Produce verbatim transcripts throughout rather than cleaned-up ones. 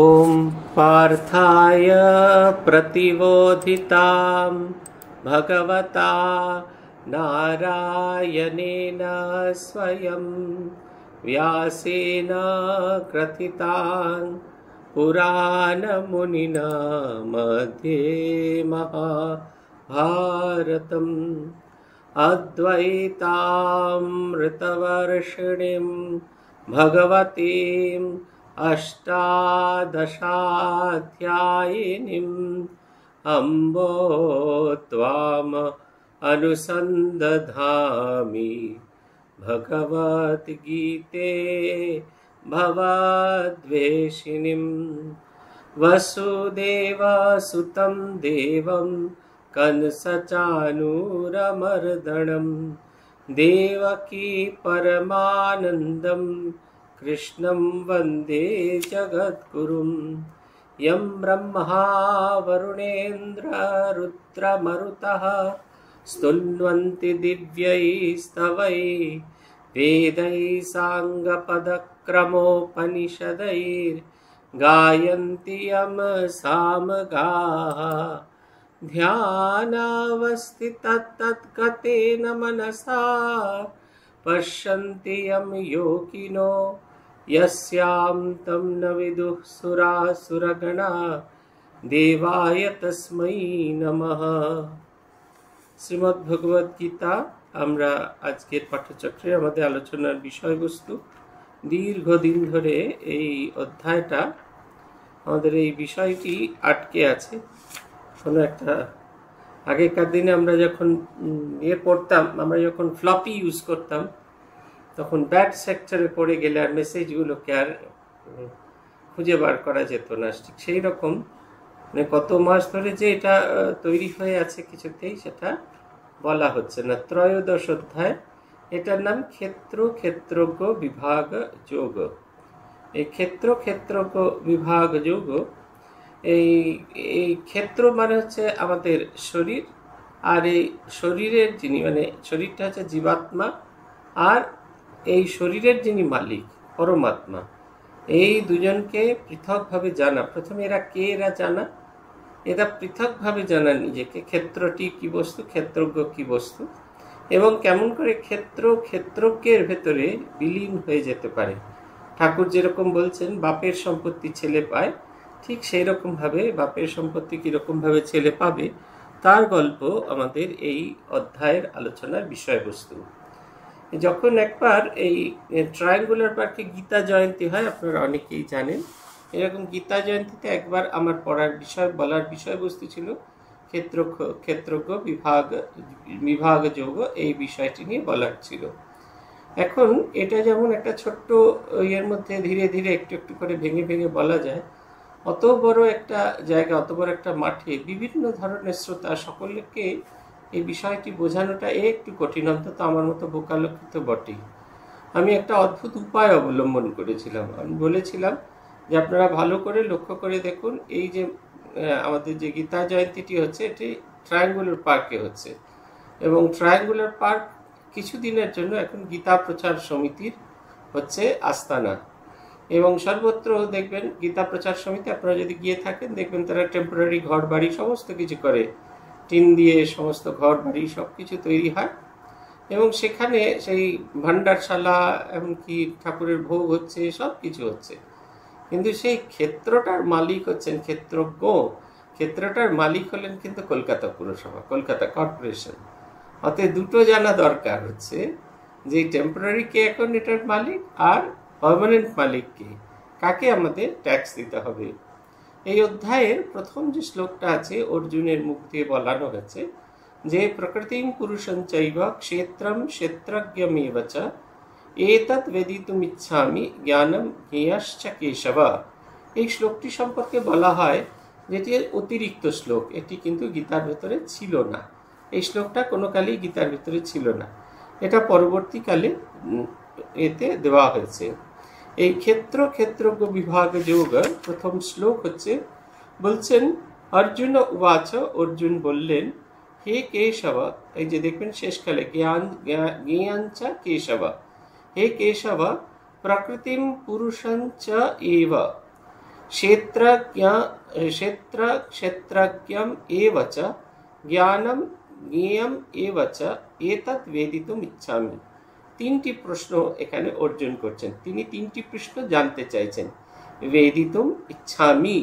ओम पार्थाय प्रतिबोधितां भगवता नारायणेन स्वयं व्यासेन कृतितां पुराण मुनिना मध्ये महाभारतम् अद्वैतामृतवर्षिणीं भगवतीं अष्टादशाध्यायिनीं अम्बो त्वाम् अनुसन्दधामि। भगवद्गीते भवद्वेषिणीं वसुदेवसुतं देवं कंसचाणूरमर्दनं देवकी परमानन्दं कृष्णं वन्दे जगद्गुरुं। यं ब्रह्मा वरुणेन्द्ररुद्रमरुतः स्तुन्वन्ति दिव्यैस्तवैः वेदैः साङ्गपदक्रमोपनिषदैर्गायन्ति यं सामगाः। ध्यानावस्थिततद्गतेन मनसा पश्यन्ति यं योगिनो यस्यां तं न विदुः सुरासुरगणा देवाय तस्मै नमः। श्रीमद्भगवद्गीता आमरा आजकेर पाठचक्रे आमादेर आलोचनार विषयबस्तु दीर्घदिन धरे एई अध्यायटा आमादेर एई विषयटी आटके आछे। কোনো একটা আগেকার দিনে আমরা যখন ইয়ে পড়তাম, আমরা যখন ফ্লপি ইউজ করতাম, তখন ব্যাড সেক্টরে পড়ে গেলে আর মেসেজগুলোকে আর খুঁজে বার করা যেত না। ঠিক সেই রকম মানে কত মাস ধরে যে এটা তৈরি হয়ে আছে কিছুতেই সেটা বলা হচ্ছে না। ত্রয়োদশ অধ্যায়, এটার নাম ক্ষেত্র ক্ষেত্রজ্ঞ বিভাগ যোগ। এই ক্ষেত্র ক্ষেত্রজ্ঞ বিভাগ যোগ, এই এই ক্ষেত্র মানে হচ্ছে আমাদের শরীর, আর এই শরীরের যিনি মানে শরীরটা হচ্ছে জীবাত্মা, আর এই শরীরের যিনি মালিক পরমাত্মা, এই দুজনকে পৃথকভাবে জানা। প্রথমে এরা কে, এরা জানা, এটা পৃথকভাবে জানা নিজেকে, ক্ষেত্রটি কি বস্তু, ক্ষেত্রজ্ঞ কি বস্তু, এবং কেমন করে ক্ষেত্র ক্ষেত্রজ্ঞের ভেতরে বিলীন হয়ে যেতে পারে। ঠাকুর যেরকম বলছেন বাপের সম্পত্তি ছেলে পায়, ঠিক সেই রকমভাবে বাপের সম্পত্তি কীরকমভাবে ছেলে পাবে তার গল্প আমাদের এই অধ্যায়ের আলোচনার বিষয়বস্তু। যখন একবার এই ট্রায়াঙ্গুলার পার্কে গীতা জয়ন্তী হয়, আপনারা অনেকেই জানেন, এরকম গীতা জয়ন্তীতে একবার আমার পড়ার বিষয় বলার বিষয়বস্তু ছিল ক্ষেত্র ক্ষেত্রজ্ঞ বিভাগ বিভাগ যোগ, এই বিষয়টি নিয়ে বলার ছিল। এখন এটা যেমন একটা ছোট্ট ইয়ের মধ্যে ধীরে ধীরে একটু একটু করে ভেঙে ভেঙে বলা যায়, অত বড় একটা জায়গা, অত বড় একটা মাঠে বিভিন্ন ধরনের শ্রোতা, সকলকে এই বিষয়টি বোঝানোটা একটু কঠিন, অন্তত আমার মতো বোকালক্ষিত বটেই। আমি একটা অদ্ভুত উপায় অবলম্বন করেছিলাম। আমি বলেছিলাম যে আপনারা ভালো করে লক্ষ্য করে দেখুন, এই যে আমাদের যে গীতা জয়ন্তীটি হচ্ছে, এটি ট্রায়াঙ্গুলার পার্কে হচ্ছে, এবং ট্রায়াঙ্গুলার পার্ক কিছুদিনের জন্য এখন গীতা প্রচার সমিতির হচ্ছে আস্তানা, এবং সর্বত্র দেখবেন গীতা প্রচার সমিতি, আপনারা যদি গিয়ে থাকেন দেখবেন তারা টেম্পোরারি ঘর বাড়ি সমস্ত কিছু করে, টিন দিয়ে সমস্ত ঘর বাড়ি সব কিছু তৈরি হয়, এবং সেখানে সেই ভাণ্ডারশালা, এমনকি ঠাকুরের ভোগ হচ্ছে, সব কিছু হচ্ছে। কিন্তু সেই ক্ষেত্রটার মালিক হচ্ছেন ক্ষেত্রজ্ঞ, ক্ষেত্রটার মালিক হলেন কিন্তু কলকাতা পুরসভা, কলকাতা কর্পোরেশন। অতএব দুটো জানা দরকার হচ্ছে যে টেম্পোরারি কে এখন এটার মালিক, আর পার্মানেন্ট মালিককে, কাকে আমাদের ট্যাক্স দিতে হবে। এই অধ্যায়ের প্রথম যে শ্লোকটা আছে অর্জুনের মুখ দিয়ে বলানো হয়েছে যে প্রকৃতিং পুরুষং চৈব ক্ষেত্রম ক্ষেত্রজ্ঞমেব চ এতৎ বেদিতুম ইচ্ছামি জ্ঞানম জ্ঞেয়শ্চ কেশব। এই শ্লোকটি সম্পর্কে বলা হয় যেটি অতিরিক্ত শ্লোক, এটি কিন্তু গীতার ভেতরে ছিল না, এই শ্লোকটা কোনো কালেই গীতার ভেতরে ছিল না, এটা পরবর্তীকালে এতে দেওয়া হয়েছে। এই ক্ষেত্র ক্ষেত্রজ্ঞ বিভাগ যোগ প্রথম শ্লোক হচ্ছে, বলছেন অর্জুন উবাচ, অর্জুন বললেন হে কেশব, এই যে দেখবেন শেষকালে জ্ঞান জ্ঞানচা কেশব, হে কেশব প্রকৃতিম পুরুষঞ্চ এব क्षेत्र क्षेत्रज्ञम एव च ज्ञानम ज्ञेयम एव च एतत् वेदितुम् इच्छामि। तीनटी प्रश्न एखाने अर्जुन करछेन, तिनि तीनटी प्रश्न जानते चाइछेन। वेदितुम् इच्छामि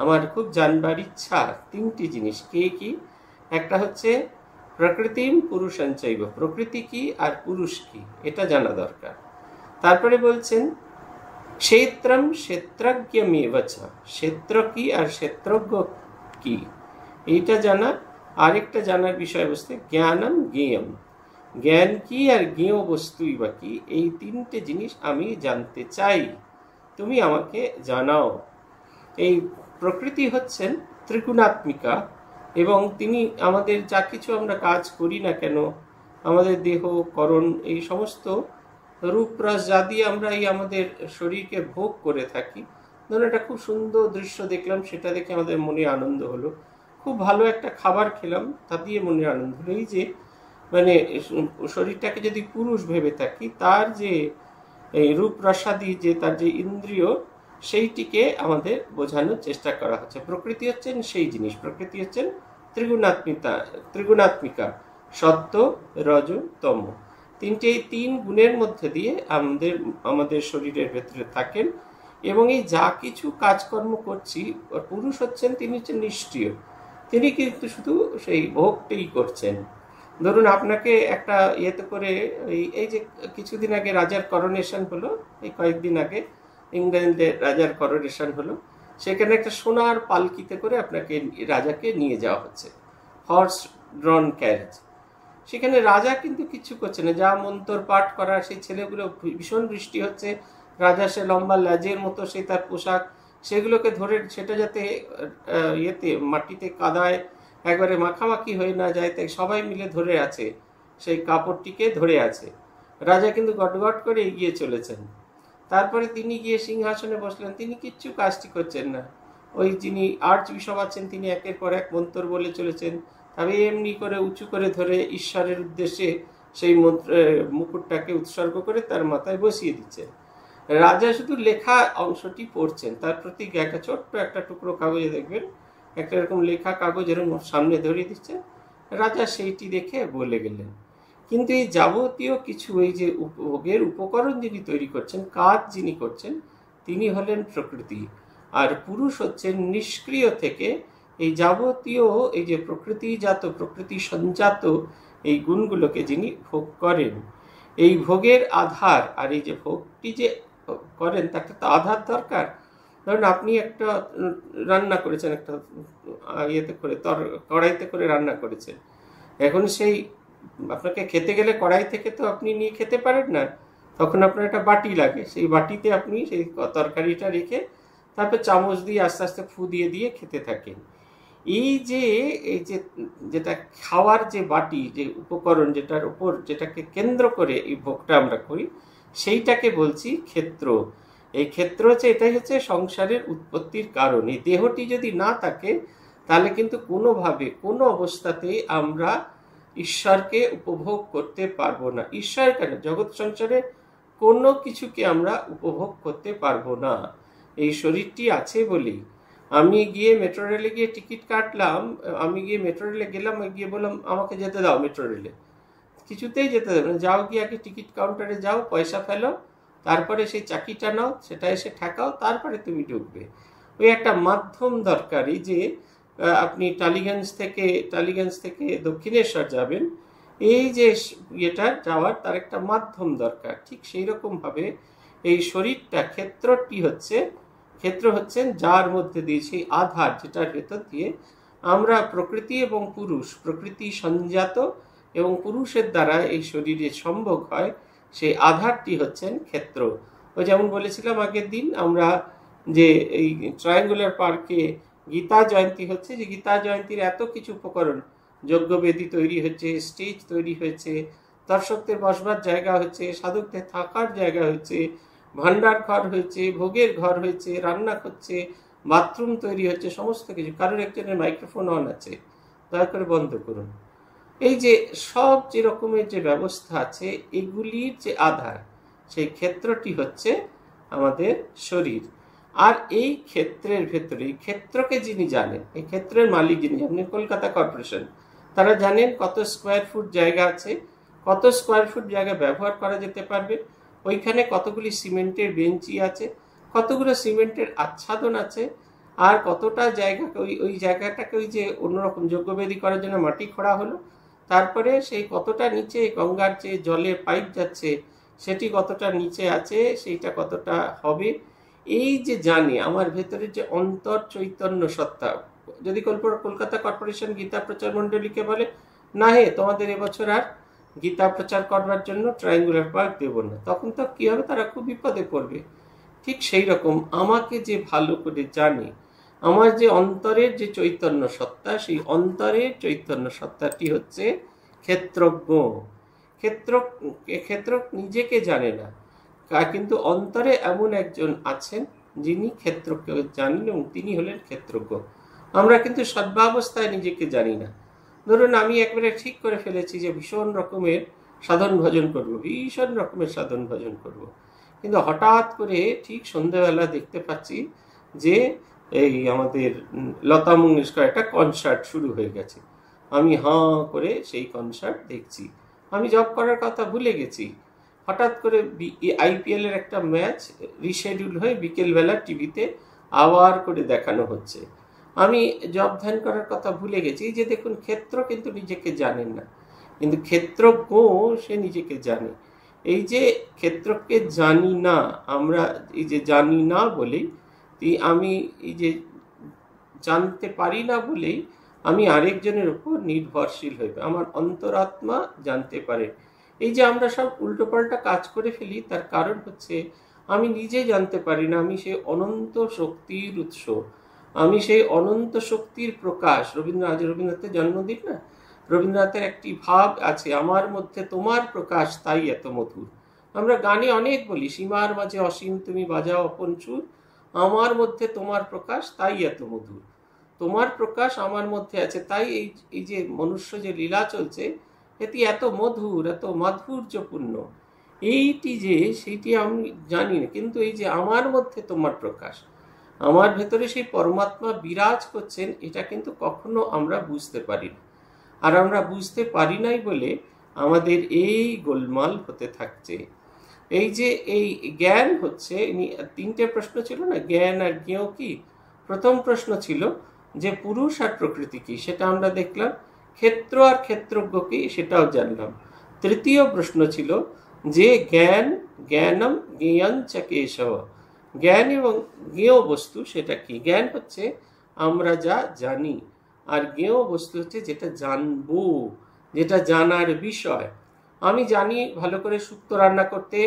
आमार खूब जानबार इच्छा। तीनटी जिनिस के कि एकटा होच्छे प्रकृतिम पुरुषं चैव, प्रकृति की और पुरुष की एटा जाना दरकार। तारपरे बोलछेन क्षेत्रम क्षेत्रज्ञमेव च, क्षेत्र की और क्षेत्रज्ञ की एटा जाना। आरेकटा जानार विषय बस्तु ज्ञानम ज्ञेयम, ज्ञान की और ज्ञेय वस्तुई बा कि। एई तीनटे जिनिस आमी जानते चाई, तुमी आमाके जानाओ। एई प्रकृति हच्छेन त्रिगुणात्मिका एवं तिनी आमादेर जा किछु आमरा काज करी ना केनो, आमादेर देह करण एई समस्त रूपरस जा दिये आमरा एई आमादेर शरीरके भोग करे थाकि। धरुन एटा खूब सुंदर दृश्य देखलाम, सेटा देखे आमादेर मने आनंद हलो। खूब भालो एक खाबार खेलाम, ता दिये मने आनंद हलो। एई जे माने शरीरटाके यदि पुरुष भेबे थाकि, तार जे रूपरसादि जे तार जे इंद्रिय सेइटिके आमादेर बोझानोर चेष्टा करा हच्छे। प्रकृति हच्छेन सेई जिनिस, प्रकृति हच्छेन त्रिगुणात्मिका त्रिगुणात्मिका सत्व रज तम, तीनटे तीन गुणेर मध्य दिये आमादेर आमादेर शरीरेर भितरे थाकेन। एबं एई जा किछु काजकर्म करछि, पुरुष हच्छेन तिनि हच्छेन निष्क्रिय, तिनि किन्तु शुधु सेई भोगटाई करछेन। धरुन आपनाके एकटा इयेते करे, एई जे किछुदिन आगे राजार करनेशन हलो, एई कयेकदिन आगे इंग्लैंडे राजार करनेशन हलो, सेखाने एकटा सोनार पालकिते करे आपनाके राजाके निये जाओया हच्छे, हर्स ड्रन कैरेज। सेखाने राजा किन्तु किछु करछे ना, जा मंत्र पाठ करार सेई छेलेगुलो भीषण बृष्टि हच्छे, राजा से लम्बा लाजेर मतो सेई तार पोशाक सेगुलोके धरे सेटा जाते इयेते माटिते कादाय একবারে মাখামাখি হয়ে না যায় তাই সবাই মিলে ধরে আছে, সেই কাপড়টিকে ধরে আছে। রাজা কিন্তু গটগট করে এগিয়ে চলেছেন। তারপরে তিনি গিয়ে সিংহাসনে বসলেন, তিনি কিচ্ছু কাজটি করছেন না। ওই যিনি আর্চ বিশপ আছেন তিনি একের পর এক মন্ত্র বলে চলেছেন, তবে এমনি করে উঁচু করে ধরে ঈশ্বরের উদ্দেশ্যে সেই মন্ত্র মুকুটটাকে উৎসর্গ করে তার মাথায় বসিয়ে দিচ্ছেন। রাজা শুধু লেখা অংশটি পড়ছেন, তার প্রতি একটা ছোট্ট একটা টুকরো কাগজে দেখবেন একটা এরকম লেখা কাগজ এরকম সামনে ধরিয়ে দিচ্ছে। রাজা সেইটি দেখে বলে গেলেন, কিন্তু এই যাবতীয় কিছু এই যে ভোগের উপকরণ যিনি তৈরি করছেন, কাজ যিনি করছেন, তিনি হলেন প্রকৃতি, আর পুরুষ হচ্ছেন নিষ্ক্রিয় থেকে এই যাবতীয় এই যে প্রকৃতিজাত প্রকৃতি সঞ্জাত এই গুণগুলোকে যিনি ভোগ করেন। এই ভোগের আধার আর এই যে ভোগটি যে করেন তার একটা আধার দরকার। ধরুন আপনি একটা রান্না করেছেন, একটা ইয়েতে করে তর কড়াইতে করে রান্না করেছেন, এখন সেই আপনাকে খেতে গেলে কড়াই থেকে তো আপনি নিয়ে খেতে পারেন না, তখন আপনার একটা বাটি লাগে। সেই বাটিতে আপনি সেই তরকারিটা রেখে তারপর চামচ দিয়ে আস্তে আস্তে ফু দিয়ে দিয়ে খেতে থাকেন। এই যে এই যে যেটা খাওয়ার যে বাটি যে উপকরণ যেটার উপর যেটাকে কেন্দ্র করে এই ভোগটা আমরা করি, সেইটাকে বলছি ক্ষেত্র। এই ক্ষেত্র হচ্ছে এটাই হচ্ছে সংসারের উৎপত্তির কারণ। এই দেহটি যদি না থাকে তাহলে কিন্তু কোনোভাবে কোনো অবস্থাতেই আমরা ঈশ্বরকে উপভোগ করতে পারবো না। ঈশ্বর কেন, জগৎ সংসারে কোনো কিছুকে আমরা উপভোগ করতে পারবো না এই শরীরটি আছে বলেই। আমি গিয়ে মেট্রো রেলে গিয়ে টিকিট কাটলাম, আমি গিয়ে মেট্রো রেলে গেলাম, গিয়ে বললাম আমাকে যেতে দাও মেট্রো রেলে, কিছুতেই যেতে দেবে না। যাও গিয়ে আগে টিকিট কাউন্টারে যাও, পয়সা ফেলো, তারপরে সেই চাকিটা নাও, সেটা এসে ঠেকাও, তারপরে তুমি ঢুকবে। ওই একটা মাধ্যম দরকারি যে আপনি টালিগঞ্জ থেকে টালিগঞ্জ থেকে দক্ষিণেশ্বর যাবেন, এই যে এটা যাওয়ার তার একটা মাধ্যম দরকার। ঠিক সেই রকমভাবে এই শরীরটা ক্ষেত্রটি হচ্ছে, ক্ষেত্র হচ্ছেন যার মধ্যে দিয়ে সেই আধার যেটার ভেতর দিয়ে আমরা প্রকৃতি এবং পুরুষ, প্রকৃতি সঞ্জাত এবং পুরুষের দ্বারা এই শরীরে সম্ভব হয়, সেই আধারটি হচ্ছেন ক্ষেত্র। ও যেমন বলেছিলাম আগের দিন আমরা যে এই ট্রায়াঙ্গুলার পার্কে গীতা জয়ন্তী হচ্ছে, যে গীতা জয়ন্তীর এত কিছু উপকরণ, যজ্ঞবেদী তৈরি হচ্ছে, স্টেজ তৈরি হয়েছে, দর্শকদের বসবার জায়গা হচ্ছে, সাধকদের থাকার জায়গা হচ্ছে, ভান্ডার ঘর হয়েছে, ভোগের ঘর হয়েছে, রান্না হচ্ছে, বাথরুম তৈরি হচ্ছে, সমস্ত কিছু। কারণ একজনের মাইক্রোফোন অন আছে, দয়া করে বন্ধ করুন। এই যে সব যে রকমের যে ব্যবস্থা আছে, এগুলির যে আধার সেই ক্ষেত্রটি হচ্ছে আমাদের শরীর। আর এই ক্ষেত্রের ভিতরে ক্ষেত্রকে যিনি জানেন, এই ক্ষেত্রের মালিক যিনি, আপনি কলকাতা কর্পোরেশন, তারা জানেন কত স্কোয়ার ফুট জায়গা আছে, কত স্কোয়ার ফুট জায়গা ব্যবহার করা যেতে পারবে, ওইখানে কতগুলি সিমেন্টের বেঞ্চি আছে, কতগুলো সিমেন্টের আচ্ছাদন আছে, আর কতটা জায়গা ওই ওই জায়গাটাকে ওই যে অন্যরকম যজ্ঞবেদী করার জন্য মাটি খোঁড়া হলো, তারপরে সেই কতটা নিচে গঙ্গার যে জলে পাইপ যাচ্ছে সেটি কতটা নিচে আছে, সেইটা কতটা হবে। এই যে জানে আমার ভেতরের যে অন্তর চৈতন্য সত্তা, যদি কলকাতা কর্পোরেশন গীতা প্রচার মণ্ডলীকে বলে না হে তোমাদের এবছর আর গীতা প্রচার করবার জন্য ট্রায়াঙ্গুলার পার্ক দেব না, তখন তো কি হবে, তারা খুব বিপদে পড়বে। ঠিক সেই রকম আমাকে যে ভালো করে জানে, আমার যে অন্তরের যে চৈতন্য সত্তা, সেই অন্তরের চৈতন্য সত্তাটি হচ্ছে ক্ষেত্রজ্ঞ। ক্ষেত্র ক্ষেত্র নিজেকে জানে না, কিন্তু অন্তরে এমন একজন আছেন যিনি ক্ষেত্রকে জানেন এবং তিনি হলেন ক্ষেত্রজ্ঞ। আমরা কিন্তু সর্বাবস্থায় নিজেকে জানি না। ধরুন আমি একবারে ঠিক করে ফেলেছি যে ভীষণ রকমের সাধন ভজন করব, ভীষণ রকমের সাধন ভজন করব, কিন্তু হঠাৎ করে ঠিক সন্ধ্যাবেলা দেখতে পাচ্ছি যে এই আমাদের লতা মঙ্গেশকর একটা কনসার্ট শুরু হয়ে গেছে, আমি হাঁ করে সেই কনসার্ট দেখছি, আমি জব করার কথা ভুলে গেছি। হঠাৎ করে আইপিএল এর একটা ম্যাচ রিশেডিউল হয়ে বিকেলবেলা টিভিতে আবার করে দেখানো হচ্ছে, আমি জব ধ্যান করার কথা ভুলে গেছি। যে দেখুন ক্ষেত্র কিন্তু নিজেকে জানেন না, কিন্তু ক্ষেত্রজ্ঞ সে নিজেকে জানে। এই যে ক্ষেত্রকে জানি না আমরা, এই যে জানি না বলেই, আমি এই যে জানতে পারি না বলেই আমি আরেকজনের উপর নির্ভরশীল হইবে, আমার অন্তরাত্মা জানতে পারে। এই যে আমরা সব উল্টোপাল্টা কাজ করে ফেলি, তার কারণ হচ্ছে আমি নিজে জানতে পারি না আমি সেই অনন্ত শক্তির উৎস, আমি সেই অনন্ত শক্তির প্রকাশ। রবীন্দ্রনাথ রবীন্দ্রনাথের জন্মদিন না, রবীন্দ্রনাথের একটি ভাব আছে, আমার মধ্যে তোমার প্রকাশ তাই এত মধুর। আমরা গানে অনেক বলি, সীমার মাঝে অসীম তুমি বাজাও অপন সুর, আমার মধ্যে তোমার প্রকাশ তাই এত মধুর। তোমার প্রকাশ আমার মধ্যে আছে, তাই এই এই যে মনুষ্য যে লীলা চলছে এটি এত মধুর, এত মাধুর্যপূর্ণ। এইটি যে সেইটি আমি জানি না, কিন্তু এই যে আমার মধ্যে তোমার প্রকাশ, আমার ভেতরে সেই পরমাত্মা বিরাজ করছেন, এটা কিন্তু কখনো আমরা বুঝতে পারি না। আর আমরা বুঝতে পারি নাই বলে আমাদের এই গোলমাল হতে থাকছে। এই যে এই জ্ঞান হচ্ছে, তিনটে প্রশ্ন ছিল না, জ্ঞান আর জ্ঞেয় কি? প্রথম প্রশ্ন ছিল যে পুরুষ আর প্রকৃতি কি, সেটা আমরা দেখলাম, ক্ষেত্র আর ক্ষেত্রজ্ঞ কি সেটাও জানলাম। তৃতীয় প্রশ্ন ছিল যে জ্ঞান, জ্ঞানম জ্ঞেয়ং চ কেশব, জ্ঞান এবং জ্ঞেয় বস্তু সেটা কি? জ্ঞান হচ্ছে আমরা যা জানি, আর জ্ঞেয় বস্তু হচ্ছে যেটা জানবো, যেটা জানার বিষয়। আমি জানি ভালো করে শুক্তো রান্না করতে,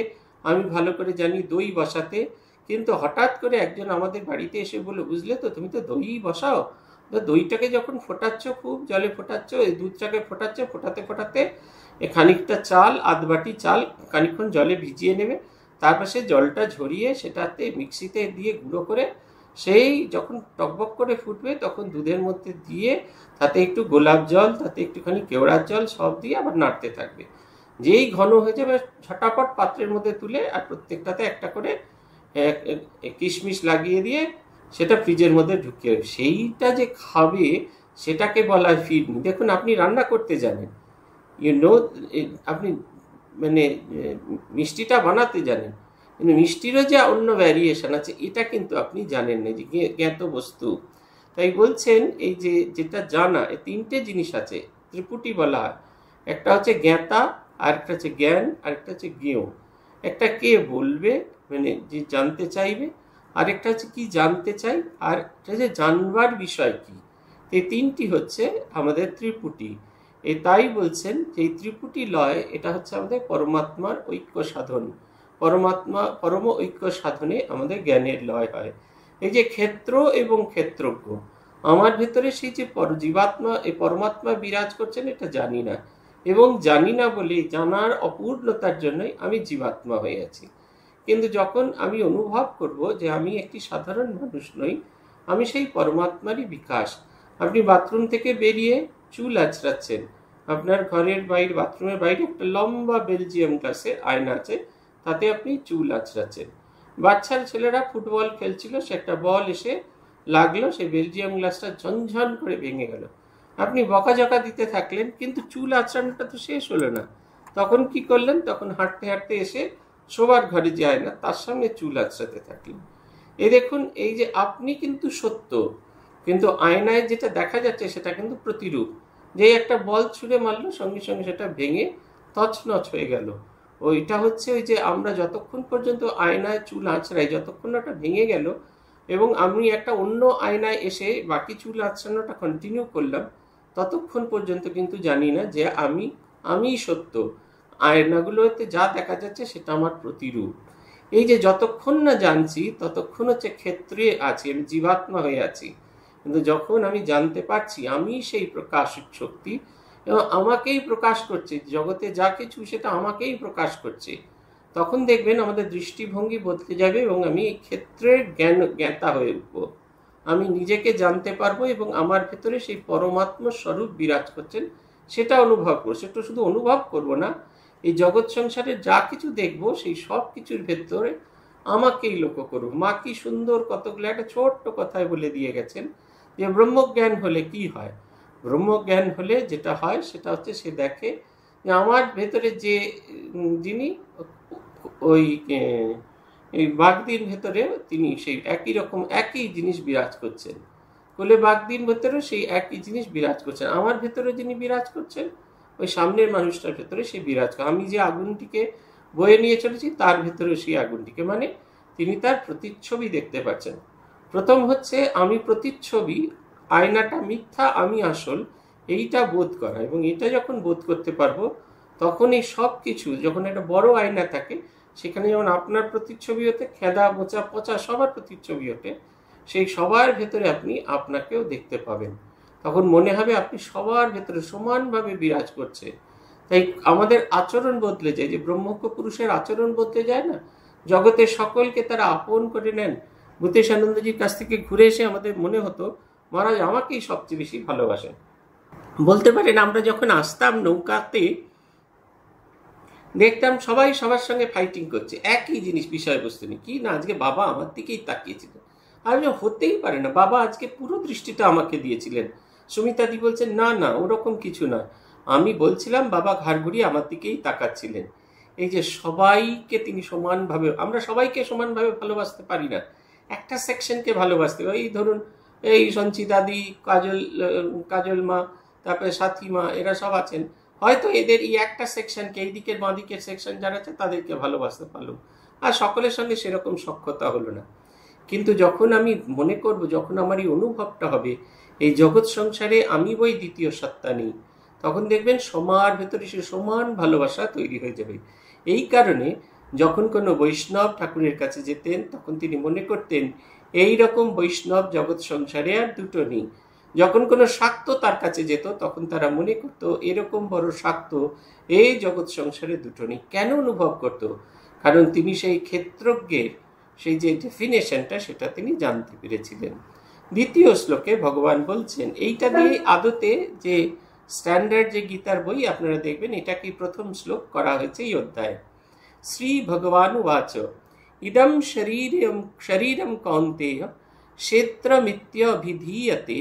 আমি ভালো করে জানি দই বসাতে, কিন্তু হঠাৎ করে একজন আমাদের বাড়িতে এসে বলল, বুঝলে তো তুমি তো দই বসাও, তো দইটাকে যখন ফোটাচ্ছ, খুব জলে ফোটাচ্ছ, এই দুধটাকে ফোটাচ্ছ, ফোটাতে ফোটাতে খানিকটা চাল, আধ বাটি চাল খানিকক্ষণ জলে ভিজিয়ে নেবে, তারপর সে জলটা ঝরিয়ে সেটাতে মিক্সিতে দিয়ে গুঁড়ো করে, সেই যখন টকবক করে ফুটবে তখন দুধের মধ্যে দিয়ে তাতে একটু গোলাপ জল, তাতে একটুখানি কেওড়ার জল সব দিয়ে আবার নাড়তে থাকবে, যেই ঘন হয়ে যাবে ঝটাপট পাত্রের মধ্যে তুলে আর প্রত্যেকটাতে একটা করে কিশমিশ লাগিয়ে দিয়ে সেটা ফ্রিজের মধ্যে ঢুকিয়ে, সেইটা যে খাবে সেটাকে বলা হয় ফিডনি। দেখুন আপনি রান্না করতে জানেন, ইউ নো, আপনি মানে মিষ্টিটা বানাতে জানেন, কিন্তু মিষ্টিরও যা অন্য ভ্যারিয়েশন আছে এটা কিন্তু আপনি জানেন না, যে জ্ঞাত বস্তু। তাই বলছেন এই যে যেটা জানা, এই তিনটে জিনিস আছে, ত্রিপুটি বলা হয়, একটা হচ্ছে জ্ঞাতা, আরেকটা হচ্ছে জ্ঞান, আরেকটা হচ্ছে জ্ঞেয়। একটা কে বলবে মানে যে জানতে চাইবে, আরেকটা হচ্ছে কি জানতে চাই, আর একটা হচ্ছে জানবার বিষয় কি। এই তিনটি হচ্ছে আমাদের ত্রিপুটি। এই তাই বলছেন যে এই ত্রিপুটি লয় এটা হচ্ছে আমাদের পরমাত্মার ঐক্য সাধন, পরমাত্মা পরম ঐক্য সাধনে আমাদের জ্ঞানের লয় হয়। এই যে ক্ষেত্র এবং ক্ষেত্রজ্ঞ, আমার ভেতরে সেই যে জীবাত্মা, এই পরমাত্মা বিরাজ করছেন এটা জানি না, এবং জানি না বলে জানার অপূর্ণতার জন্যই আমি জীবাত্মা হয়ে আছি। কিন্তু যখন আমি অনুভব করব যে আমি একটি সাধারণ মানুষ নই, আমি সেই পরমাত্মারই বিকাশ। আপনি বাথরুম থেকে বেরিয়ে চুল আঁচড়াচ্ছেন, আপনার ঘরের বাইরে বাথরুমের বাইরে একটা লম্বা বেলজিয়াম গ্লাসের আয়না আছে, তাতে আপনি চুল আঁচড়াচ্ছেন, বাচ্চার ছেলেরা ফুটবল খেলছিল, সে একটা বল এসে লাগলো, সে বেলজিয়াম গ্লাসটা ঝনঝন করে ভেঙে গেল। আপনি বকাঝকা দিতে থাকলেন, কিন্তু চুল আঁচড়ানোটা তো শেষ হলো না। তখন কি করলেন? তখন হাঁটতে হাঁটতে এসে শোবার ঘরে যায় না, তার সামনে চুল আঁচড়াতে থাকলেন। এই দেখুন, এই যে আপনি কিন্তু সত্য, কিন্তু আয়নায় যেটা দেখা যাচ্ছে সেটা কিন্তু প্রতিরূপ। যেই একটা বল ছুঁড়ে মারলো, সঙ্গে সঙ্গে সেটা ভেঙে তছনছ হয়ে গেল। ওইটা হচ্ছে ওই যে আমরা যতক্ষণ পর্যন্ত আয়নায় চুল আঁচড়াই, যতক্ষণ ওটা ভেঙে গেল এবং আমি একটা অন্য আয়নায় এসে বাকি চুল আঁচড়ানোটা কন্টিনিউ করলাম, ততক্ষণ পর্যন্ত কিন্তু জানি না যে আমি আমি সত্য। আয়নাগুলোতে যা দেখা যাচ্ছে সেটা আমার প্রতিরূপ। এই যে যতক্ষণ না জানছি ততক্ষণ হচ্ছে ক্ষেত্রে আছি, আমি জীবাত্মা হয়ে আছি। কিন্তু যখন আমি জানতে পারছি আমি সেই প্রকাশক শক্তি এবং আমাকেই প্রকাশ করছে, জগতে যা কিছু সেটা আমাকেই প্রকাশ করছে, তখন দেখবেন আমাদের দৃষ্টিভঙ্গি বদলে যাবে এবং আমি এই ক্ষেত্রের জ্ঞান জ্ঞাতা হয়ে উঠব। আমি নিজেকে জানতে পারবো এবং আমার ভেতরে সেই পরমাত্ম স্বরূপ বিরাজ করছেন সেটা অনুভব করবো। সেটা শুধু অনুভব করব না, এই জগৎ সংসারে যা কিছু দেখব সেই সব কিছুর ভেতরে আমাকেই লক্ষ্য করব। মা কি সুন্দর কতগুলো একটা ছোট্ট কথায় বলে দিয়ে গেছেন যে ব্রহ্মজ্ঞান হলে কি হয়। ব্রহ্মজ্ঞান হলে যেটা হয় সেটা হচ্ছে সে দেখে যে আমার ভেতরে যে যিনি ওই বাগদির ভেতরে তিনি সেই একই রকম একই জিনিস বিরাজ করছেন, কোলে বাগদির ভেতরে সেই একই জিনিস বিরাজ করছেন। আমার ভেতরে যিনি বিরাজ করছেন ওই সামনের মানুষটার ভেতরে সে বিরাজ করে। আমি যে আগুনটিকে বয়ে নিয়ে চলেছি তার ভেতরে সেই আগুনটিকে, মানে তিনি তার প্রতিচ্ছবি দেখতে পাচ্ছেন। প্রথম হচ্ছে আমি প্রতিচ্ছবি, আয়নাটা মিথ্যা, আমি আসল, এইটা বোধ করা। এবং এটা যখন বোধ করতে পারবো তখন এই সব কিছু, যখন একটা বড় আয়না থাকে সেখানে যেমন আপনার প্রতিচ্ছবি ওঠে, খেদা মোচা পচা সবার প্রতিচ্ছবি ওঠে, সেই সবার ভেতরে আপনি আপনাকেও দেখতে পাবেন। তখন মনে হবে আপনি সবার ভেতরে সমানভাবে বিরাজ করছে। তাই আমাদের আচরণ বদলে যায়, যে ব্রহ্মজ্ঞ পুরুষের আচরণ বদলে যায় না, জগতের সকলকে তারা আপন করে নেন। ভূতেশ আনন্দজির কাছ থেকে ঘুরে এসে আমাদের মনে হতো মহারাজ আমাকেই সবচেয়ে বেশি ভালোবাসেন। বলতে পারেন আমরা যখন আসতাম নৌকাতে দেখতাম সবাই সবার সঙ্গে ফাইটিং করছে, একই জিনিস বিষয়বস্তু নিয়ে। কি না আজকে বাবা আমার দিকেই তাকিয়েছিল, আর হতেই পারে না, বাবা আজকে পুরো দৃষ্টিটা আমাকে দিয়েছিলেন। সুমিতাদি বলছেন না না ওরকম কিছু না, আমি বলছিলাম বাবা ঘাড় ঘুরিয়ে আমার দিকেই তাকাচ্ছিলেন। এই যে সবাইকে তিনি সমানভাবে, আমরা সবাইকে সমানভাবে ভালোবাসতে পারি না, একটা সেকশনকে ভালোবাসতে পারি। এই ধরুন এই সঞ্চিতাদি, কাজল কাজল মা, তারপরে সাথী মা, এরা সব আছেন, হয়তো এদের এই একটা সেকশনকে, এই দিকের বাঁ দিকের সেকশন যারা আছে তাদেরকে ভালোবাসতে পারলাম, আর সকলের সঙ্গে সেরকম সক্ষতা হলো না। কিন্তু যখন আমি মনে করব, যখন আমার এই অনুভবটা হবে এই জগৎ সংসারে আমি বই দ্বিতীয় সত্তা নেই, তখন দেখবেন সমার ভেতরে সে সমান ভালোবাসা তৈরি হয়ে যাবে। এই কারণে যখন কোনো বৈষ্ণব ঠাকুরের কাছে যেতেন তখন তিনি মনে করতেন এই রকম বৈষ্ণব জগৎ সংসারে আর দুটো নেই। যখন কোনো শাক্ত তার কাছে যেত তখন তারা মনে করত এরকম বড় শাক্ত এই জগৎ সংসারে দুটো নেই। কেন অনুভব করত? কারণ তিনি সেই ক্ষেত্রজ্ঞের সেই যে ডেফিনেশনটা সেটা তিনি জানতে পেরেছিলেন। দ্বিতীয় শ্লোকে ভগবান বলছেন, এইটা দিয়ে আদতে যে স্ট্যান্ডার্ড যে গীতার বই আপনারা দেখবেন এটাকেই প্রথম শ্লোক করা হয়েছে এই অধ্যায়ে। শ্রী ভগবান উবাচ ইদম শরীরম শরীরম কৌন্তেয় ক্ষেত্রমিত্যভিধীয়তে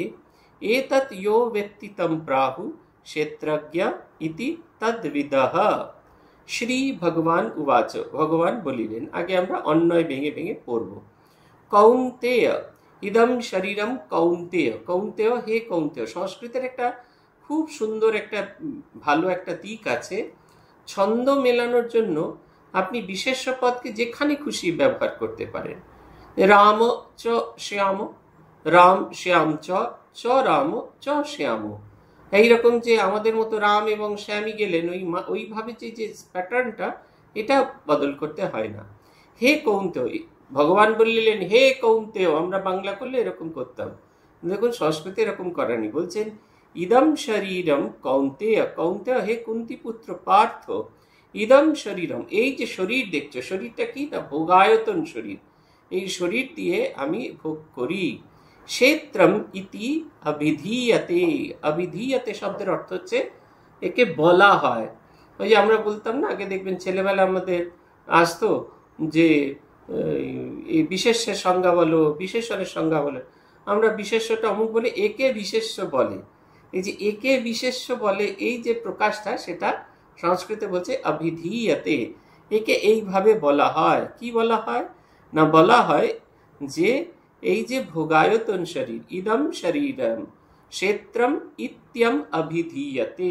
এতৎ ইয়ো ব্যক্তি তম প্রাহু ক্ষেত্রজ্ঞ ইতি তদ্বিদঃ। শ্রী ভগবান উবাচ, ভগবান বলিলেন, আগে আমরা অন্যয় ভেঙে ভেঙে পড়ব। কৌন্তেয় ইদম শরীরম কৌন্তেয়, কৌন্তেয় হে কৌন্তেয়। সংস্কৃতের একটা খুব সুন্দর একটা ভালো একটা দিক আছে, ছন্দ মেলানোর জন্য আপনি বিশেষ্য পদকে যেখানে খুশি ব্যবহার করতে পারেন। রাম চ শ্যাম, রাম শ্যাম চ, চ রাম চ শ্যাম। এইরকম যে আমাদের মতো রাম এবং শ্যামই গেলেন, ওই ওইভাবে যে যে প্যাটার্নটা এটা বদল করতে হয় না। হে কৌন্তেয়, ভগবান বললেন হে কৌন্তেয়, আমরা বাংলা করলে এরকম করতাম, দেখুন সংস্কৃতে এরকম করেনি। বলছেন ইদম শরীরম কৌন্তেয়, কৌন্তেয় হে কুন্তি পুত্র পার্থ ইদম শরীরম, এই যে শরীর দেখছো, শরীরটা কি না ভোগায়তন শরীর, এই শরীর দিয়ে আমি ভোগ করি। ক্ষেত্রম ইতি অভিধীয়তে, অভিধীয়তে শব্দের অর্থ হচ্ছে একে বলা হয়। ওই যে আমরা বলতাম না আগে, দেখবেন ছেলেবেলা আমাদের আসতো যে विशेष्य संज्ञा बोलो विशेषण संज्ञा बोलो विशेष्यटा अमुक बोले एके विशेष्य बोले एके विशेष्य बोले प्रकाशटा सेटा संस्कृते बोलछे अभिधीयते एके एई भावे बोला हय कि बोला हय ना बोला हय जे एई जे भोगायतन शरीर इदम शरीरम क्षेत्रम इत्यम अभिधीयते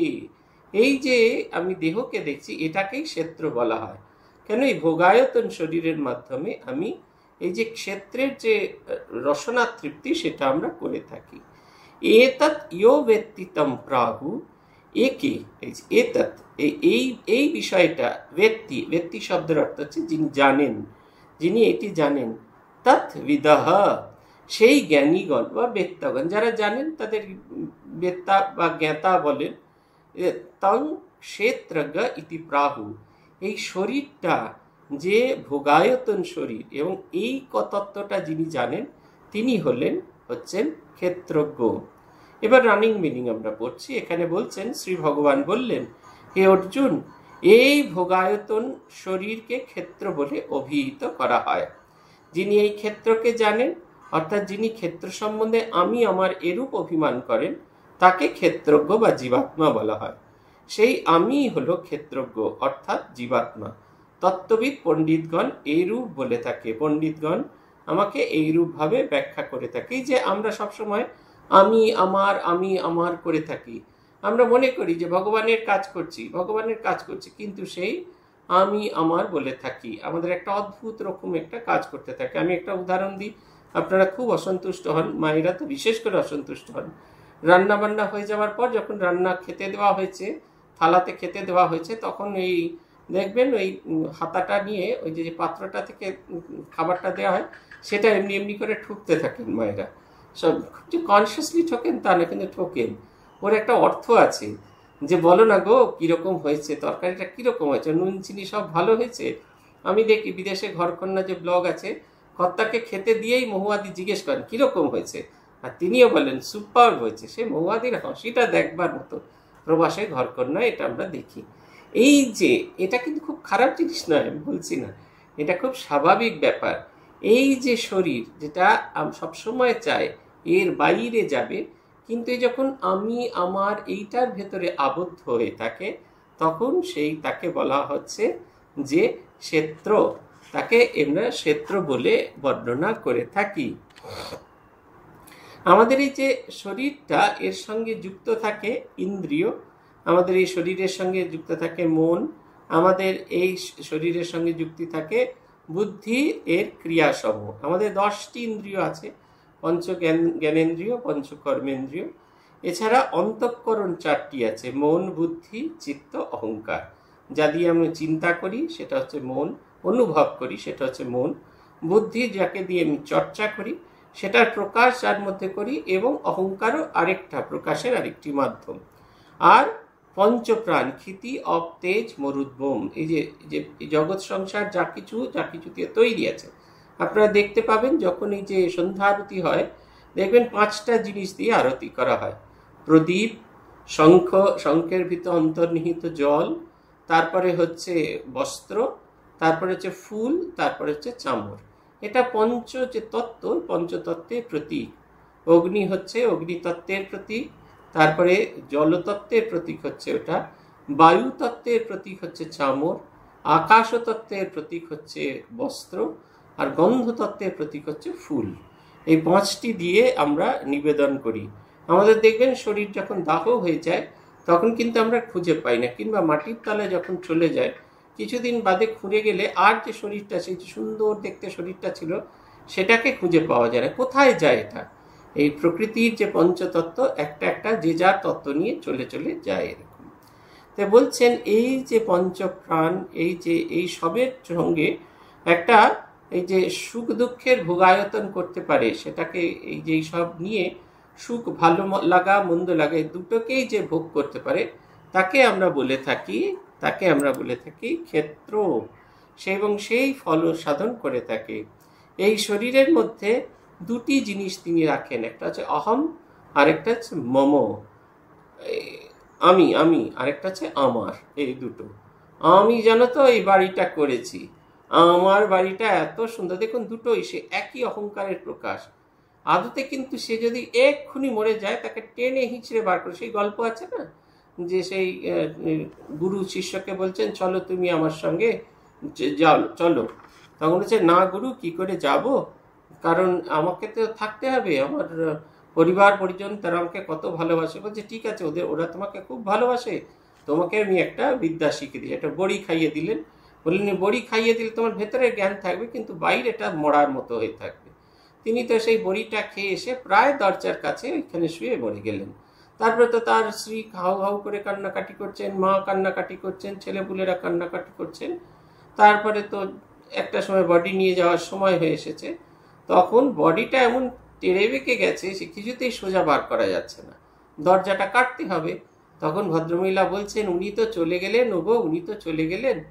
एई जे आमी देह के देखछि एटाकेई क्षेत्र बोला हय क्यों भोगायतन शरीर माध्यमे आमी एई जे क्षेत्रेर जे रसना तृप्ति सेटा आमरा करे थाकी एतत् यो वेत्तितम प्राहु एके एतत् এই বিষয়টা ব্যক্তি ব্যক্তি শব্দের অর্থ হচ্ছে যিনি জানেন যিনি এটি জানেন তৎবিদহ সেই জ্ঞানীগণ বা ব্যক্তগণ যারা জানেন তাদের বেত্তা বা জ্ঞাতা বলেন তং ক্ষেত্রজ্ঞ ইতি প্রাহু এই শরীরটা যে ভোগায়তন শরীর এবং এই তত্ত্বটা যিনি জানেন তিনি হলেন হচ্ছেন ক্ষেত্রজ্ঞ। এবার রানিং মিনিং আমরা পড়ছি। এখানে বলছেন শ্রী ভগবান বললেন हे अर्जुन ये भोगायतन शरीर के क्षेत्र बोले अभिहित करा है जिनी ये क्षेत्र के जानें अर्थात जिनी क्षेत्र सम्बन्धे आमी आमार एरूप अभिमान करें ताके क्षेत्रज्ञ बा जीवात्मा बला है सेई आमी हलो क्षेत्रज्ञ अर्थात जीवात्मा। तत्त्वविद पंडितगण एरूप बोले थाके पंडितगण आमाके एरूप भावे व्याख्या करे थाके जे आमरा सब समय आमी आमार आमी आमार करे थाकी আমরা মনে করি যে ভগবানের কাজ করছি ভগবানের কাজ করছি কিন্তু সেই আমি আমার বলে থাকি আমাদের একটা অদ্ভুত রকম একটা কাজ করতে থাকে। আমি একটা উদাহরণ দিই আপনারা খুব অসন্তুষ্ট হন মায়েরা তো বিশেষ করে অসন্তুষ্ট হন রান্না বান্না হয়ে যাওয়ার পর যখন রান্না খেতে দেওয়া হয়েছে থালাতে খেতে দেওয়া হয়েছে তখন এই দেখবেন ওই হাতাটা নিয়ে ওই যে পাত্রটা থেকে খাবারটা দেওয়া হয় সেটা এমনি এমনি করে ঠুকতে থাকেন মায়েরা সব যে কনসিয়াসলি ঠোকেন তা না কিন্তু ঠোকেন ওর একটা অর্থ আছে যে বলো না গো কীরকম হয়েছে তরকারিটা কীরকম হয়েছে নুন চিনি সব ভালো হয়েছে। আমি দেখি বিদেশে ঘরকন্যা যে ব্লগ আছে কর্তাকে খেতে দিয়েই মহুয়াদি জিজ্ঞেস করেন কীরকম হয়েছে আর তিনিও বলেন সুপারব হয়েছে। সেই মহুয়াদির হাসিটা দেখবার মতো প্রবাসে ঘরকন্যা এটা আমরা দেখি। এই যে এটা কিন্তু খুব খারাপ জিনিস নয় আমি বলছি না এটা খুব স্বাভাবিক ব্যাপার। এই যে শরীর যেটা সবসময় চায় এর বাইরে যাবে কিন্তু যখন আমি আমার এইটার ভেতরে আবদ্ধ হয়ে থাকে তখন সেই তাকে বলা হচ্ছে যে ক্ষেত্র তাকে আমরা ক্ষেত্র বলে বর্ণনা করে থাকি। আমাদের এই যে শরীরটা এর সঙ্গে যুক্ত থাকে ইন্দ্রিয় আমাদের এই শরীরের সঙ্গে যুক্ত থাকে মন আমাদের এই শরীরের সঙ্গে যুক্ত থাকে বুদ্ধি এর ক্রিয়াসমূহ আমাদের দশটি ইন্দ্রিয় আছে पंच ज्ञान ज्ञानेन्द्रिय पंचकर्मेंद्रिय एछाड़ा अंतःकरण चारटी आछे मन बुद्धि चित्त अहंकार जा दिए आमि चिंता करी सेटा हच्छे मन अनुभव करी सेटा हच्छे मन बुद्धि जाके दिए आमि चर्चा करी सेटार प्रकाश जार मध्य करी एवं अहंकारो आरेकटा प्रकाशेर आरेकटी माध्यम आर पंचप्राण क्षिति अप तेज मरुद्भूम एई जे जगत संसार जा किछु जा किछुते तैरी आछे আপনারা দেখতে পাবেন যখন এই যে সন্ধ্যা আরতি হয় দেখবেন পাঁচটা জিনিস দিয়ে আরতি করা হয় প্রদীপ শঙ্খ শঙ্খের ভিতর অন্তর্নিহিত জল তারপরে হচ্ছে বস্ত্র তারপরে হচ্ছে ফুল তারপরে হচ্ছে চামর এটা পঞ্চ যে তত্ত্ব পঞ্চতত্ত্বের প্রতীক অগ্নি হচ্ছে অগ্নিতত্ত্বের প্রতীক তারপরে জলতত্ত্বের প্রতীক হচ্ছে ওটা বায়ুতত্ত্বের প্রতীক হচ্ছে চামর আকাশতত্ত্বের প্রতীক হচ্ছে বস্ত্র আর গন্ধ তত্ত্বের প্রতীক হচ্ছে ফুল। এই পাঁচটি দিয়ে আমরা নিবেদন করি। আমাদের দেখবেন শরীর যখন দাহ হয়ে যায় তখন কিন্তু আমরা খুঁজে পাই না কিংবা মাটির তলায় যখন চলে যায় কিছুদিন বাদে খুঁড়ে গেলে আর যে শরীরটা সেই সুন্দর দেখতে শরীরটা ছিল সেটাকে খুঁজে পাওয়া যায় না কোথায় যায় এটা। এই প্রকৃতির যে পঞ্চতত্ত্ব একটা একটা যে যার তত্ত্ব নিয়ে চলে চলে যায় এরকম। তো বলছেন এই যে পঞ্চপ্রাণ এই যে এই সবের সঙ্গে একটা এই যে সুখ দুঃখের ভোগায়তন করতে পারে সেটাকে এই যে সব নিয়ে সুখ ভালো লাগা মন্দ লাগা দুটোকেই যে ভোগ করতে পারে তাকে আমরা বলে থাকি তাকে আমরা বলে থাকি ক্ষেত্র সেই এবং সেই ফল সাধন করে থাকে। এই শরীরের মধ্যে দুটি জিনিস তিনি রাখেন একটা হচ্ছে অহম আরেকটা হচ্ছে মম আমি আমি আরেকটা হচ্ছে আমার এই দুটো আমি জানো তো এই বাড়িটা করেছি आमार बाड़ीटा एत सुंदर देखुन दुटोई से एक ही अहंकारेर प्रकाश आदते किन्तु से जदि एक खुनी मरे जाए ताके टेने हिचड़े बार करे सेई गल्प आछे ना जे सेई गुरु शिष्यके बोलछेन चलो तुमी आमार संगे जाओ चलो तखन बोलछे ना गुरु कि करे যাব कारण आमाके तो थाकते हबे आमार परिवार परिजन तारा आमाके कत भालोबाशे बोलछे ठीक आछे ओदेर ओरा तोमाके खूब भालोबाशे तोमाके आमि एकटा विद्या शिखिये दिई एकटा बड़ी खाइये दिलेन बोलें बड़ी खाइए दिल तुम्हार भेतरे ज्ञान थाकबे किन्तु बाइरेटा मरार मतो हये थाकबे तिनि तो सेई बड़ीटा खेये एसे प्राय दरजार काछे ओइखाने शुये पड़े गेलेन तारपरे तो तार श्री हाउ हाउ करे कान्नाकाटी करछेन मा कान्नाकाटी करछेन छेलेपुलेरा कान्नाकाटी करछेन तारपरे तो एकटा समय बडी निये जाओयार समय हये एसेछे तखन बडिटा एमन टेरे बेके गेछे से किछुतेई सोजा बार करा जाच्छे ना दरजाटा काटते हबे तखन भद्रमहिला बोलछेन उनि तो चले गेलेन ओगो उनि तो चले गेलेन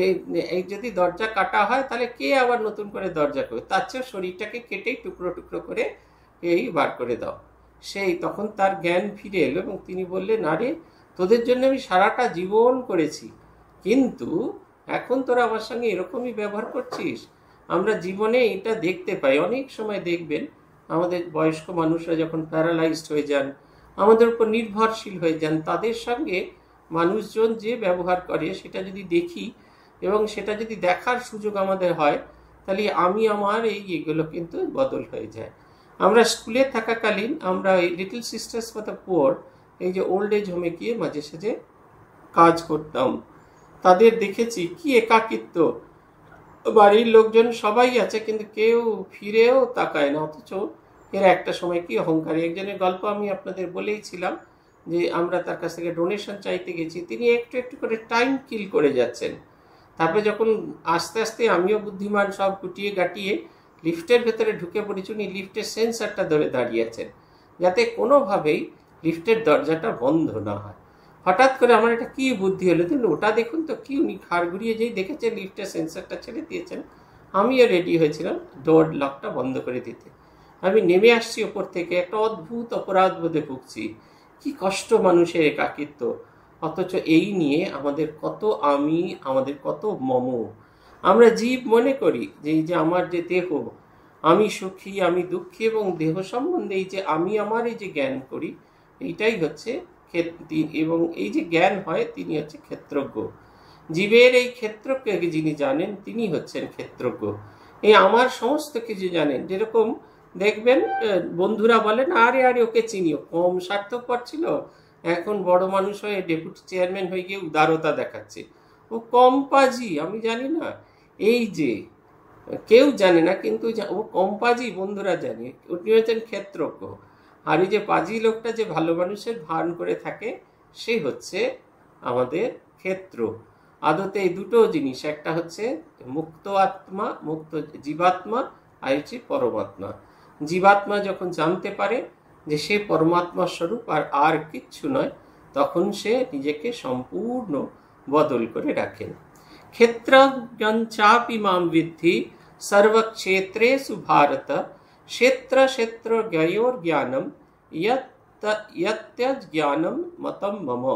ए जदि दरजा काटा है ताहले के आबार नतून करे दरजा करबे तार चेये शरीरटाके केटे टुकरो टुकरो करे एई बार करे दाओ सेई तखन तार ज्ञान फिरे एलो एबं तिनि बोललेन आरे तोदेर जन्य आमि साराटा जीवन करेछि किन्तु एखन तोरा आमार संगे एरकमई व्यवहार करछिस आमरा जीवने एटा देखते पाई अनेक समय देखबेन आमादेर बयस्क मानुषरा जखन प्यारालाइजड हये जान आमादेर उपर निर्भरशील हये जान तादेर संगे मानुषजन जे व्यवहार करे सेटा जदि देखि एवं सेटा जदि देखार सुयोग आमादेर हय ताहले आमि आमार एई एगुलो किन्तु बदल हये जाय आमरा स्कुले थाकाकालीन आमरा Little Sisters for the Poor एई जे ओल्ड एज होमे गिये माझे साझे काज करताम तादेर देखेछि कि एकाकित्व बाड़ीर लोकजन सबाई आछे किन्तु केउ फिरेओ ताकाय ना अथच एर एकटा समय कि अहंकारी एकजनेर गल्प आमि आपनादेर बोलेइछिलाम जे आमरा तार काछ थेके डोनेशन चाइते गेछि तिनि एकटु एकटु करे टाइम किल करे जाच्छेन तारपरे जखन आस्ते आस्ते आमिओ बुद्धिमान सब गुटिए गाटिए लिफ्टेर भेतरे ढुके पड़ेछि उनि लिफ्टेर सेंसरटा धरे दाड़िये आछेन जाते कोनोभावेई लिफ्टेर दरजाटा बन्ध ना हय हठात् करे आमार एटा कि बुद्धि हलो तिनि ओटा देखुन तो कि उनि खाड़ घुरिए जेई देखेछेन लिफ्टेर सेंसरटा छेड़े दिएछेन आमिओ रेडी हयेछिलाम डोर लकटा बन्ध करे दिते आमि नेमे आसछि ओपर थेके एकटा अद्भुत अपराध बोधे भुगछि कि कष्ट मानुषेर एकाकित्व অথচ এই নিয়ে আমাদের কত আমি আমাদের কত মম আমরা জীব মনে করি যে এই যে আমার যে দেহ আমি সুখী আমি দুঃখী এবং দেহ সম্বন্ধে এই যে আমি আমার এই যে জ্ঞান করি এইটাই হচ্ছে ক্ষেত্রটি এবং এই যে জ্ঞান হয় তিনি হচ্ছে ক্ষেত্রজ্ঞ জীবের এই ক্ষেত্রকে যিনি জানেন তিনি হচ্ছেন ক্ষেত্রজ্ঞ এই আমার সমস্ত কিছু জানেন যেরকম দেখবেন বন্ধুরা বলেন আরে আরে ওকে চিনিও কম স্বার্থপর ছিল एखन बड़ मानुष हये डेपुटी चेयरमैन हये गिये उदारता देखाच्छे ओ कम्पाजी आमि जानि ना एई जे केउ जाने ना किन्तु ओ कम्पाजी बन्धुरा जाने उनि हच्छेन क्षेत्रज्ञ आर एई जे पाजी लोकटा जे भालो मानुषेर भान करे थाके से हच्छे आमादेर क्षेत्र आदते एई दुटो जिनिस एकटा हच्छे मुक्त आत्मा मुक्त जीवात्मा आर एई परमात्मा जीवात्मा जखन जानते पारे जे से परमात्मा स्वरूप और आर किच्छु नय तखन से निजेके सम्पूर्ण बदल करे राखेन क्षेत्रज्ञं चापि मां विद्धि सर्वक्षेत्रेषु भारत क्षेत्र क्षेत्रज्ञयोर् ज्ञानं यत् यत् ज्ञानं मतं मम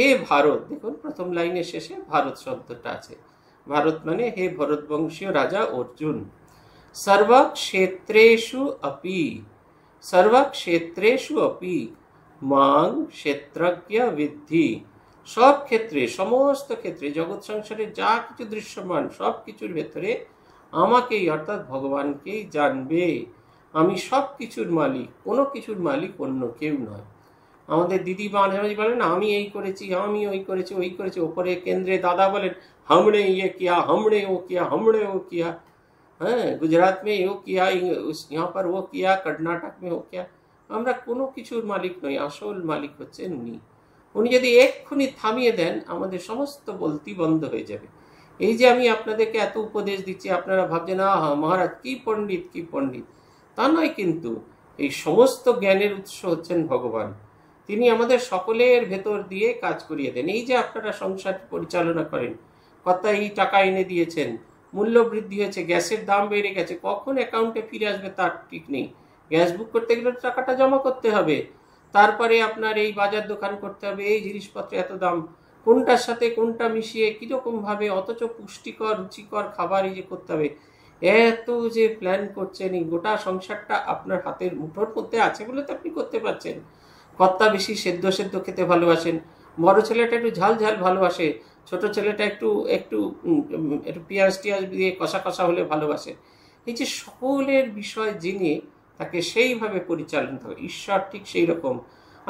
हे भारत देखो प्रथम लाइने शेषे भारत शब्दटा आछे भारत माने हे भरतवंशीय राजा अर्जुन सर्वक्षेत्रेषु अपि सर्वक्षेत्रेषु अपि मां क्षेत्रज्ञ विद्धि सब क्षेत्रे समस्त क्षेत्रे जगत संसारे जा किछु दृश्यमान सब किछुर भेतरे आमाकेई अर्थात भगवानकेई जानबे आमी सब किछुर मालिक कोनो किछुर मालिक अन्य केउ नय आमादेर दिदी मानहाजी बोलेन आमी एई करेछि आमी ओई करेछि ओई करेछि ओपरे केंद्रे दादा बोलेन हमने ये किया हमने वो किया हमने वो किया हाँ गुजरात में यो किया यहाँ पर वो किया कर्नाटक में हो क्या आमरा कोनो किछुर मालिक नई आसल मालिक हच्छेन उनि उनि यदि एक्षुनि थामिये देन आमादेर समस्त बोलती बंद हये जाबे एई जे आमि आपनादेरके एत उपदेश दिच्छि आपनारा भाबछेन आहा महाराज कि पंडित कि पंडित ता नय किन्तु एई समस्त ज्ञानेर उत्स हच्छेन भगवान तिनि आमादेर सकलेर भेतर दिये काज करिये देन एई जे आपनारा संसार परिचालना करेन कत एई टाका एने दियेछेन मूल्य बृद्धि होयेछे ग्यासेर दाम बेड़े गेछे कखन अकाउंटे फिरे आसबे तार ठीक नेई ग्यास बुक करते गेले टाकाटा जमा करते होबे तारपरे आपनार एई बाजार दोकान करते होबे एई जिनिसपत्रेर एत दाम কোনটার সাথে কোনটা মিশিয়ে কীরকম ভাবে, অথচ পুষ্টিকর রুচিকর খাবারই যে করতে হবে, এত যে প্ল্যান করছেন, এই গোটা সংসারটা আপনার হাতের মুঠোর মধ্যে আছে বলে তো আপনি করতে পারছেন। কর্তা বেশি সেদ্ধ সেদ্ধ খেতে ভালোবাসেন, বড়ো ছেলেটা একটু ঝাল ঝাল ভালোবাসে, ছোটো ছেলেটা একটু একটু একটু পেঁয়াজ টিয়াজ দিয়ে কষা কষা হলে ভালোবাসে। এই যে সকলের বিষয় যিনি, তাকে সেইভাবে পরিচালিত হবে। ঈশ্বর ঠিক সেই রকম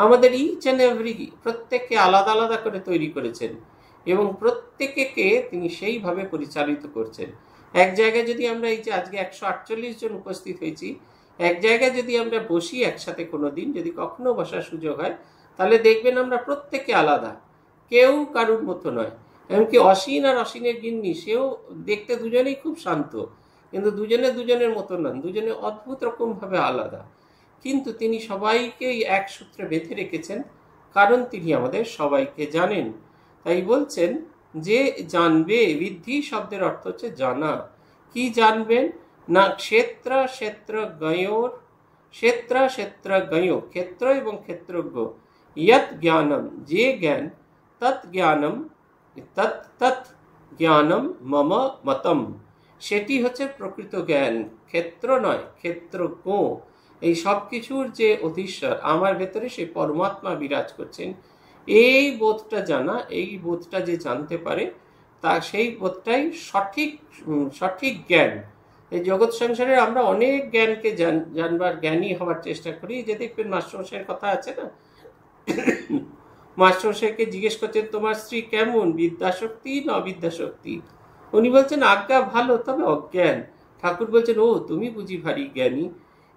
আমাদের ইচ অ্যান্ড এভরি প্রত্যেককে আলাদা আলাদা করে তৈরি করেছেন এবং প্রত্যেকে তিনি সেইভাবে পরিচালিত করছেন। এক জায়গায় যদি আমরা এই যে আজকে একশো আটচল্লিশ জন উপস্থিত হয়েছি, এক জায়গায় যদি আমরা বসি একসাথে কোনো দিন, যদি কখনো বসার সুযোগ হয়, তাহলে দেখবেন আমরা প্রত্যেকে আলাদা, কেউ কারুর মতো নয়। এমনকি অসীন আর অসীনের গিন্নি, সেও দেখতে দুজনেই খুব শান্ত, কিন্তু দুজনে দুজনের মতো নন, দুজনে অদ্ভুত রকমভাবে আলাদা। কিন্তু তিনি সবাইকে এক সূত্রে বেঁধে রেখেছেন, কারণ তিনি আমাদের সবাইকে জানেন। তাই বলছেন যে জানবে, বিদ্ধি শব্দের অর্থ হচ্ছে জানা। কি জানবেন না ক্ষেত্র ক্ষেত্র গয়োর, ক্ষেত্র ক্ষেত্র গয়ো, ক্ষেত্র এবং ক্ষেত্রজ্ঞ, ইয়ৎ জ্ঞানম যে জ্ঞান, তৎ জ্ঞানম তৎ তৎ জ্ঞানম মম মতম, সেটি হচ্ছে প্রকৃত জ্ঞান, ক্ষেত্র নয়, ক্ষেত্রজ্ঞ। এই সব কিছুর যে অধীশ্বর, আমার ভেতরে সেই পরমাত্মা বিরাজ করছেন, এই বোধটা জানা, এই বোধটা যে জানতে পারে, তা সেই বোধটাই সঠিক সঠিক জ্ঞান। এই জগৎ সংসারে আমরা অনেক জ্ঞানকে জানবার, জ্ঞানী হওয়ার চেষ্টা করি। যে দেখবেন মাস্টারমশাইয়ের কথা আছে না, মাস্টারমশাইকে জিজ্ঞেস করছেন তোমার স্ত্রী কেমন, বিদ্যাশক্তি না অবিদ্যাশক্তি? উনি বলছেন আজ্ঞা ভালো, তবে অজ্ঞান। ঠাকুর বলছেন ও তুমি বুঝি ভারী জ্ঞানী।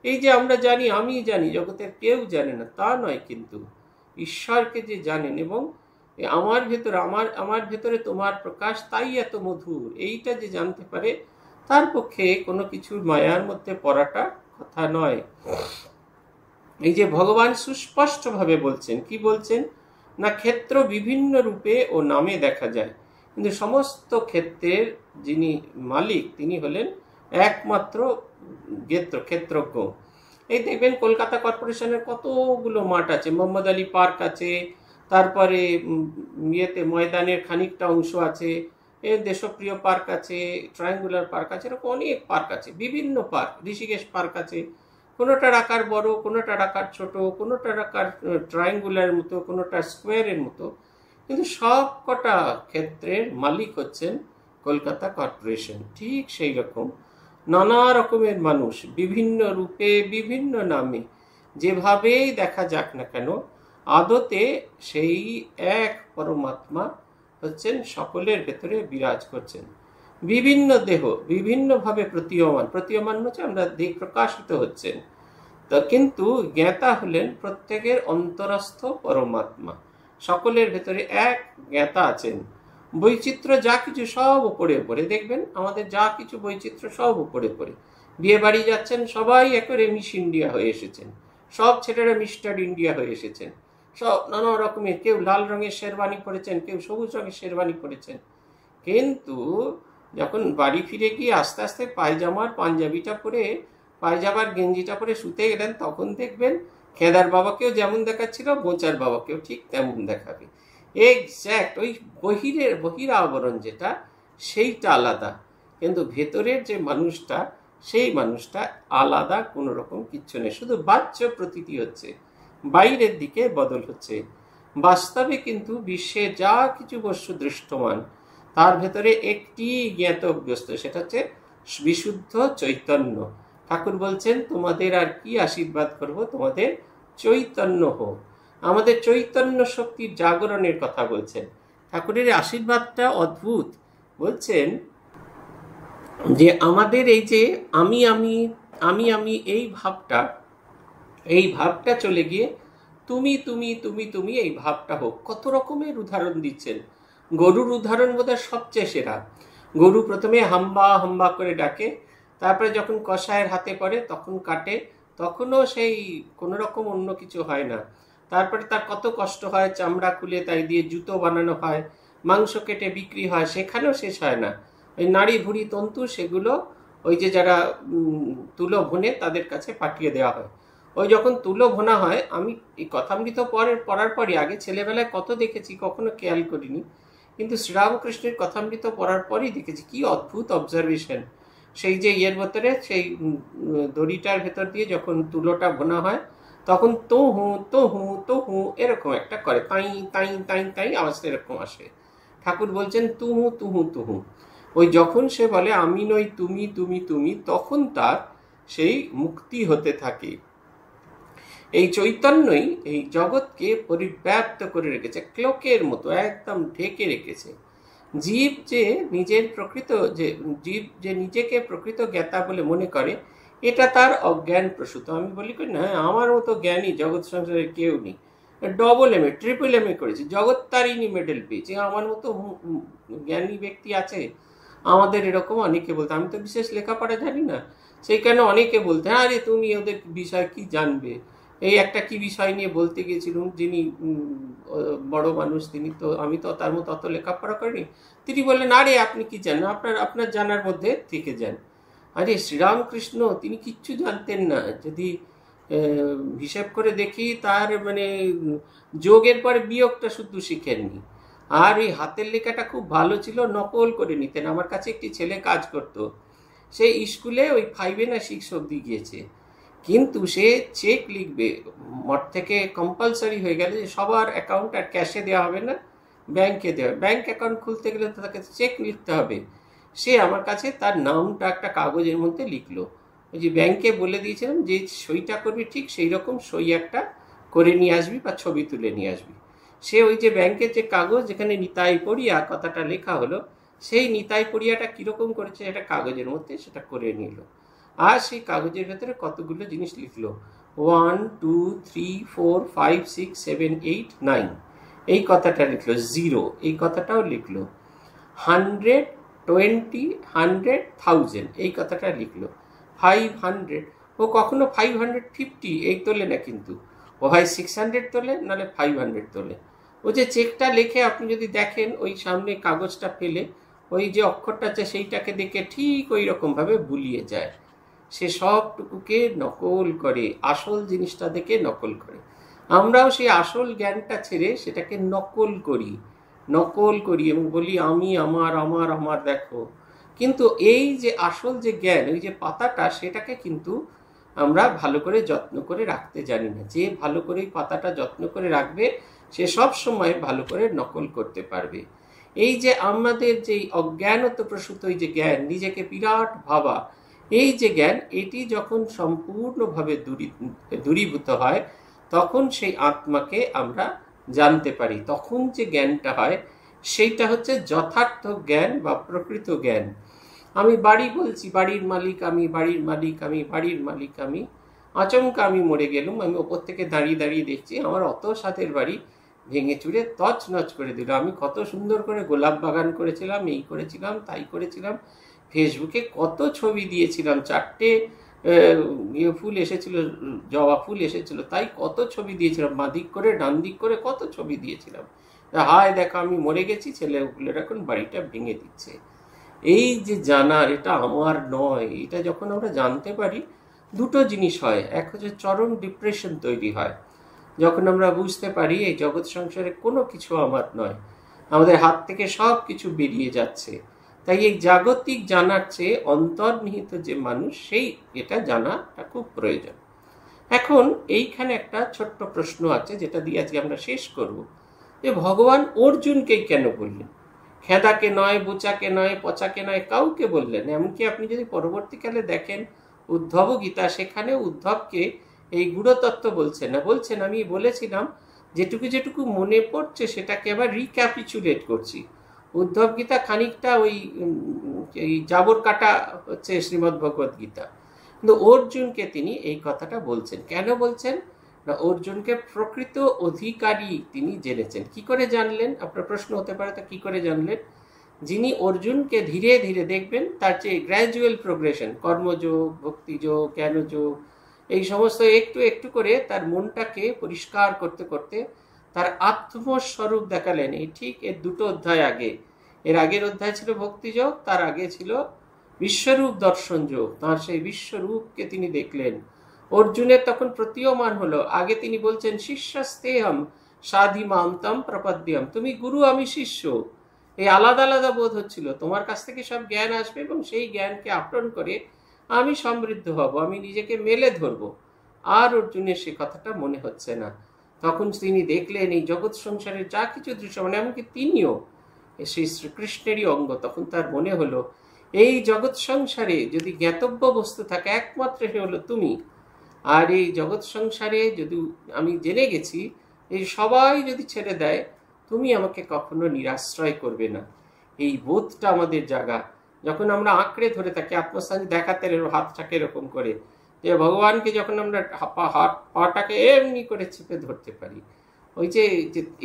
এই যে আমরা জানি, আমি জানি, জগতের কেউ জানে না তা নয়, কিন্তু ঈশ্বরকে যে জানেন এবং আমার ভেতরে আমার আমার ভেতরে তোমার প্রকাশ, তাই এত মধুর, এইটা যে জানতে পারে, তার পক্ষে কোনো কিছুর মায়ার মধ্যে পড়াটা কথা নয়। এই যে ভগবান সুস্পষ্টভাবে বলছেন, কি বলছেন না ক্ষেত্র বিভিন্ন রূপে ও নামে দেখা যায়, কিন্তু সমস্ত ক্ষেত্রের যিনি মালিক তিনি হলেন একমাত্র ক্ষেত্রজ্ঞ। এই দেখবেন কলকাতা কর্পোরেশনের কতগুলো মাঠ আছে, মোহাম্মদ আলী পার্ক আছে, তারপরে ইয়েতে ময়দানের খানিকটা অংশ আছে, এর দেশপ্রিয় পার্ক আছে, ট্রায়াঙ্গুলার পার্ক আছে, এরকম অনেক পার্ক আছে, বিভিন্ন পার্ক, ঋষিকেশ পার্ক আছে। কোনোটার আকার বড়, কোনোটার আকার ছোট, কোনোটার আকার ট্রায়াঙ্গুলার মতো, কোনোটা স্কোয়ারের মতো, কিন্তু সব কটা ক্ষেত্রের মালিক হচ্ছেন কলকাতা কর্পোরেশন। ঠিক সেই রকম নানা রকমের মানুষ বিভিন্ন রূপে বিভিন্ন নামে যেভাবেই দেখা যাক না কেন, আদতে সেই এক পরমাত্মা হচ্ছেন সকলের ভেতরে বিরাজ করছেন। বিভিন্ন দেহ বিভিন্নভাবে প্রতীয়মান, প্রতীয়মান হচ্ছে আমরা দেহ প্রকাশিত হচ্ছেন, তা কিন্তু জ্ঞাতা হলেন প্রত্যেকের অন্তরস্থ পরমাত্মা। সকলের ভেতরে এক জ্ঞাতা আছেন। বৈচিত্র্য যা কিছু সব উপরে উপরে, দেখবেন আমাদের যা কিছু বৈচিত্র্য সব উপরে উপরে। বিয়ে বাড়ি যাচ্ছেন, সবাই একেবারে মিস ইন্ডিয়া হয়ে এসেছেন, সব ছেলেরা মিস্টার ইন্ডিয়া হয়ে এসেছেন, সব নানা রকমের, কেউ লাল রঙের শেরওয়ানি পরেছেন, কেউ সবুজ রঙের শেরওয়ানি পরেছেন। কিন্তু যখন বাড়ি ফিরে গিয়ে আস্তে আস্তে পায়জামার পাঞ্জাবিটা পরে, পায়জামার গেঞ্জিটা পরে শুতে গেলেন, তখন দেখবেন খেদার বাবাকেও যেমন দেখাচ্ছিল, বোঁচার বাবাকেও ঠিক তেমন দেখাবে। এক্স্যাক্ট ওই বহিরের বহির আবরণ যেটা, সেইটা আলাদা, কিন্তু ভেতরের যে মানুষটা, সেই মানুষটা আলাদা, কোনো রকম কিচ্ছু নেই, শুধু বাহ্য প্রতীতি হচ্ছে, বাইরের দিকে বদল হচ্ছে। বাস্তবে কিন্তু বিশ্বে যা কিছু বস্তু দৃষ্টমান, তার ভেতরে একটি জ্ঞাত অভ্যস্ত, সেটা হচ্ছে বিশুদ্ধ চৈতন্য। ঠাকুর বলছেন তোমাদের আর কি আশীর্বাদ করব, তোমাদের চৈতন্য হোক। আমাদের চৈতন্য শক্তির জাগরণের কথা বলছেন। ঠাকুরের আশীর্বাদটা অদ্ভুত, বলছেন যে আমাদের এই যে আমি আমি আমি আমি এই ভাবটা, এই ভাবটা চলে গিয়ে তুমি তুমি তুমি তুমি এই ভাবটা হোক। কত রকমের উদাহরণ দিচ্ছেন, গরুর উদাহরণ বোধহয় সবচেয়ে সেরা। গরু প্রথমে হাম্বা হাম্বা করে ডাকে, তারপরে যখন কসায়ের হাতে পড়ে তখন কাটে, তখনও সেই কোনো রকম অন্য কিছু হয় না। তারপরে তার কত কষ্ট হয়, চামড়া খুলে তাই দিয়ে জুতো বানানো হয়, মাংস কেটে বিক্রি হয়, সেখানেও শেষ হয় না। ওই নাড়ি ভুড়ি তন্তু সেগুলো ওই যে যারা তুলো ভুনে তাদের কাছে পাঠিয়ে দেওয়া হয়। ওই যখন তুলো ভোনা হয় আমি এই কথামৃত পড়ার পড়ার পরই আগে ছেলেবেলায় কত দেখেছি কখনো খেয়াল করিনি, কিন্তু শ্রীরামকৃষ্ণের কথামৃত পড়ার পরই দেখেছি কি অদ্ভুত অবজারভেশন। সেই যে ইয়ের ভেতরে সেই দড়িটার ভেতর দিয়ে যখন তুলোটা ভোনা হয় তখন তো হুঁ তো হুঁ তো হুঁ এরকম একটা করে, তাই তাই তাই তাই আওয়াজটা এরকম আসে। ঠাকুর বলছেন তুহু তুহু তুহু, ওই যখন সে বলে আমি নই তুমি তুমি তুমি, তখন তার সেই মুক্তি হতে থাকে। এই চৈতন্যই এই জগৎকে পরিব্যাপ্ত করে রেখেছে, ক্লোকের মতো একদম ঢেকে রেখেছে। জীব যে নিজের প্রকৃত যে জীব যে নিজেকে প্রকৃত জ্ঞাতা বলে মনে করে এটা তার অজ্ঞান প্রসূত। আমি বলি করি না, হ্যাঁ আমার মতো জ্ঞানী জগৎ সংসারে কেউ নেই, double M A triple M A করেছে, জগৎ তারিণী মেডেল পেয়েছে, আমার মতো জ্ঞানী ব্যক্তি আছে? আমাদের এরকম অনেকে বলতে, আমি তো বিশেষ লেখাপড়া জানি না, সেই কারণে অনেকে বলতে আরে তুমি ওদের বিষয় কি জানবে। এই একটা কি বিষয় নিয়ে বলতে গিয়েছিলাম, যিনি বড় মানুষ তিনি তো, আমি তো তার মতো অত লেখাপড়া করিনি, তিনি বললেন আরে আপনি কি জানেন, আপনার আপনার জানার মধ্যে থেকে যান। আরে শ্রীরামকৃষ্ণ তিনি কিচ্ছু জানতেন না, যদি হিসাব করে দেখি তার মানে যোগের পরে বিয়োগটা শুধু শিখেননি। আর ওই হাতের লেখাটা খুব ভালো ছিল, নকল করে নিতেন। আমার কাছে একটি ছেলে কাজ করতো, সে স্কুলে ওই ফাইভে না সিক্স অব্দি গিয়েছে, কিন্তু সে চেক লিখবে মঠ থেকে কম্পালসারি হয়ে গেলে যে সবার অ্যাকাউন্ট আর ক্যাশে দেওয়া হবে না, ব্যাংকে দেওয়া হবে। ব্যাংক অ্যাকাউন্ট খুলতে গেলে তাকে চেক লিখতে হবে। সে আমার কাছে তার নামটা একটা কাগজের মধ্যে লিখলো, ওই যে ব্যাংকে বলে দিয়েছিলাম যে সইটা করবি ঠিক সেই রকম সই একটা করে নিয়ে আসবি বা ছবি তুলে নিয়ে আসবি। সে ওই যে ব্যাংকের যে কাগজ যেখানে নিতাই পড়িয়া কথাটা লেখা হলো, সেই নিতাই পড়িয়াটা কীরকম করেছে একটা কাগজের মধ্যে সেটা করে নিল। আর সেই কাগজের ভেতরে কতগুলো জিনিস লিখলো, one two three four five six seven eight nine এই কথাটা লিখলো, জিরো এই কথাটাও লিখলো, হান্ড্রেড টোয়েন্টি হান্ড্রেড থাউজেন্ড এই কথাটা লিখলো, ফাইভ হান্ড্রেড ও কখনো ফাইভ হান্ড্রেড ফিফটি এই তোলে না, কিন্তু ও হয় সিক্স হান্ড্রেড তোলে নাহলে ফাইভ হান্ড্রেড তোলে। ও যে চেকটা লেখে আপনি যদি দেখেন ওই সামনে কাগজটা ফেলে ওই যে অক্ষরটা আছে সেইটাকে দেখে ঠিক ওই রকমভাবে ভুলিয়ে যায়। সে সবটুকুকে নকল করে, আসল জিনিসটা দেখে নকল করে। আমরাও সেই আসল জ্ঞানটা ছেড়ে সেটাকে নকল করি নকল করি এবং বলি আমি আমার আমার আমার দেখো, কিন্তু এই যে আসল যে জ্ঞান ওই যে পাতাটা সেটাকে কিন্তু আমরা ভালো করে যত্ন করে রাখতে জানি না। যে ভালো করে পাতাটা যত্ন করে রাখবে সে সব সময় ভালো করে নকল করতে পারবে। এই যে আমাদের যে অজ্ঞানত প্রসূত এই যে জ্ঞান, নিজেকে বিরাট ভাবা এই যে জ্ঞান, এটি যখন সম্পূর্ণভাবে দূরী দূরীভূত হয় তখন সেই আত্মাকে আমরা জানতে পারি। তখন যে জ্ঞানটা হয় সেইটা হচ্ছে যথার্থ জ্ঞান বা প্রকৃত জ্ঞান। আমি বাড়ি বলছি, বাড়ির মালিক আমি, বাড়ির মালিক আমি, বাড়ির মালিক আমি, আচমকা আমি মরে গেলুম, আমি ওপর থেকে দাঁড়িয়ে দাঁড়িয়ে দেখছি আমার অত সাথের বাড়ি ভেঙে চুরে তছনছ করে দিল। আমি কত সুন্দর করে গোলাপ বাগান করেছিলাম, এই করেছিলাম তাই করেছিলাম, ফেসবুকে কত ছবি দিয়েছিলাম, চারটে ফুল এসেছিল, জবা ফুল এসেছিল, তাই কত ছবি দিয়েছিলাম, বাঁ দিক করে ডান দিক করে কত ছবি দিয়েছিলাম। হায় দেখো আমি মরে গেছি, ছেলেগুলোর এখন বাড়িটা ভেঙে দিচ্ছে। এই যে জানার এটা আমার নয়, এটা যখন আমরা জানতে পারি দুটো জিনিস হয়। এক হচ্ছে চরম ডিপ্রেশন তৈরি হয় যখন আমরা বুঝতে পারি এই জগৎ সংসারে কোনো কিছু আমার নয়, আমাদের হাত থেকে সব কিছু বেরিয়ে যাচ্ছে। তাই এই জাগতিক জানার চেয়ে অন্তর্নিহিত যে মানুষ সেই এটা জানাটা খুব প্রয়োজন। এখন এইখানে একটা ছোট্ট প্রশ্ন আছে যেটা দিয়ে আজকে আমরা শেষ করব, যে ভগবান অর্জুনকেই কেন বললেন? খেদাকে নয়, বোচাকে নয়, পচাকে নয়, কাউকে বললেন। এমনকি আপনি যদি পরবর্তীকালে দেখেন উদ্ধব গীতা, সেখানে উদ্ধবকে এই গুড়তত্ত্ব বলছে না, বলছেন আমি বলেছিলাম যেটুকু যেটুকু মনে পড়ছে সেটাকে আবার রিক্যাপিচুলেট করছি। উদ্ধব গীতা খানিকটা ওই জাবর কাটা হচ্ছে শ্রীমদ্ ভগবত গীতা, কিন্তু অর্জুনকে তিনি এই কথাটা বলছেন। কেন বলছেন না? অর্জুনকে প্রকৃত অধিকারী তিনি জেনেছেন। কি করে জানলেন? আপনার প্রশ্ন হতে পারে তা কি করে জানলেন? যিনি অর্জুনকে ধীরে ধীরে দেখবেন তার চেয়ে গ্র্যাজুয়াল প্রোগ্রেশন, কর্মযোগ, ভক্তিযোগ, জ্ঞানযোগ, এই সমস্ত একটু একটু করে তার মনটাকে পরিষ্কার করতে করতে তার আত্মস্বরূপ দেখালেন। এই ঠিক এর দুটো অধ্যায় আগে, এর আগের অধ্যায় ছিল ভক্তিযোগ, তার আগে ছিল বিশ্বরূপ দর্শন যোগ। তার সেই বিশ্বরূপকে তিনি দেখলেন, अर्जुनेर तखन प्रतीयमान हलो आगे तिनी बोलछेन शिष्यस्तेहम साधिमाम तम प्रपद्यम तुमी गुरु आमी शिष्य ये आलादा आलादा बोध होच्छिलो तोमार काछ थेके सब ज्ञान आसबे एबं सेई ज्ञानके आपटन करे आमी समृद्ध हब आमी निजेके मेले धरबो आर अर्जुनेर सेई कथाटा मने होच्छे ना। तखन तिनी देखलेन एई जगत संसारे जा किछु दृश्यमान एमनकि तिनिओ सेई श्रीकृष्णेरई अंग। तखन तार मने हलो एई जगत संसारे यदि ज्ञातव्य बस्तु थाके एकमात्र सेई हलो तुमी और ये जगत संसारे यदि आमी जेने गेছি এই সবাই যদি ছেড়ে দেয় তুমি আমাকে কখনো নিরাশ্রয় করবে না। এই বোধটা আমাদের জায়গা যখন আমরা আঁকড়ে ধরে থাকি আত্মসান দেখাতে হাতটাকে এরকম করে যে ভগবানকে যখন আমরা হাত পাটাকে এমনি করে চেপে ধরতে পারি ওই যে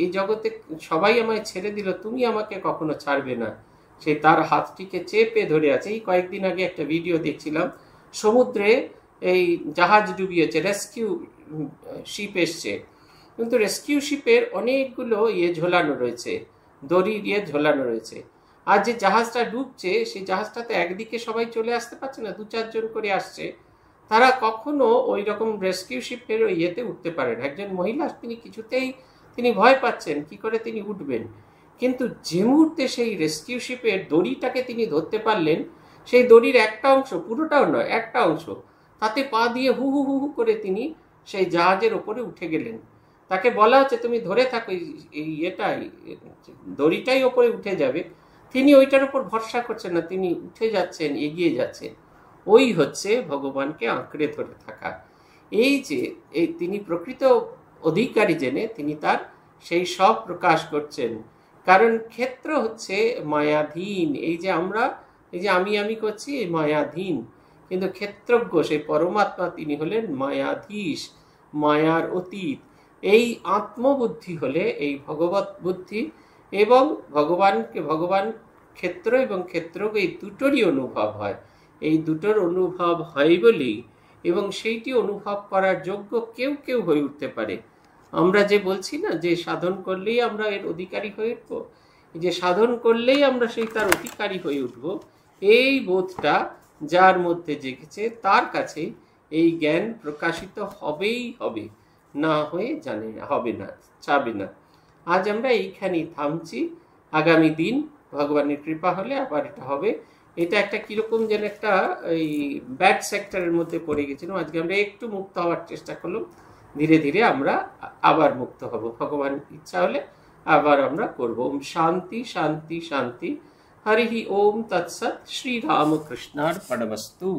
এই জগতে সবাই আমায় ছেড়ে দিল তুমি আমাকে কখনো ছাড়বে না সে তার হাতটিকে চেপে ধরে আছে। এই কয়েকদিন আগে একটা ভিডিও দেখছিলাম সমুদ্রে এই জাহাজ ডুবিয়েছে রেস্কিউ শিপ এসছে কিন্তু রেস্কিউ শিপের অনেকগুলো ইয়ে ঝোলানো রয়েছে দড়ি দিয়ে ঝোলানো রয়েছে আর যে জাহাজটা ডুবছে সেই জাহাজটাতে একদিকে সবাই চলে আসতে পারছে না দু চারজন করে আসছে তারা কখনো ওই রকম রেস্কিউ শিপের ওই ইয়েতে উঠতে পারেন। একজন মহিলা তিনি কিছুতেই তিনি ভয় পাচ্ছেন কি করে তিনি উঠবেন কিন্তু যে মুহূর্তে সেই রেস্কিউ শিপের দড়িটাকে তিনি ধরতে পারলেন সেই দড়ির একটা অংশ পুরোটাও নয় একটা অংশ হাতে পা দিয়ে হু হু হু করে তিনি সেই জাহাজের উপরে উঠে গেলেন। তাকে বলা হচ্ছে তুমি ধরে থাকো এই এটাই দড়িটাই উপরে উঠে যাবে তিনি ওইটার উপর ভরসা করছেন না তিনি উঠে যাচ্ছেন এগিয়ে যাচ্ছেন। ওই হচ্ছে ভগবানকে আঁকড়ে ধরে থাকা। এই যে এই তিনি প্রকৃত অধিকারী জেনে তিনি তার সেই সব প্রকাশ করছেন কারণ ক্ষেত্র হচ্ছে মায়াধীন। এই যে আমরা এই যে আমি আমি করছি এই মায়াধীন কিন্তু ক্ষেত্রজ্ঞ সেই পরমাত্মা তিনি হলেন মায়াধীশ মায়ার অতীত। এই আত্মবুদ্ধি হলে এই ভগবত বুদ্ধি এবং ভগবানকে ভগবান ক্ষেত্র এবং ক্ষেত্রজ্ঞ এই দুটোরই অনুভব হয় এই দুটোর অনুভব হয় বলেই এবং সেইটি অনুভব করার যোগ্য কেউ কেউ হয়ে উঠতে পারে। আমরা যে বলছি না যে সাধন করলেই আমরা এর অধিকারী হয়ে উঠবো যে সাধন করলেই আমরা সেই তার অধিকারী হয়ে উঠবো এই বোধটা যার মধ্যে জেগেছে তার কাছে এই জ্ঞান প্রকাশিত হবেই হবে না হয়ে জানে হবে না চাবে না। আজ আমরা এইখানেই থামছি আগামী দিন ভগবানের কৃপা হলে আবার এটা হবে। এটা একটা কীরকম যেন একটা এই ব্যাড সেক্টরের মধ্যে পড়ে গেছিলাম আজকে আমরা একটু মুক্ত হওয়ার চেষ্টা করলাম ধীরে ধীরে আমরা আবার মুক্ত হব ভগবান ইচ্ছা হলে আবার আমরা করব। ওম শান্তি শান্তি শান্তি। हरि ओम तत्सत् श्री रामकृष्णार्पणमस्तु।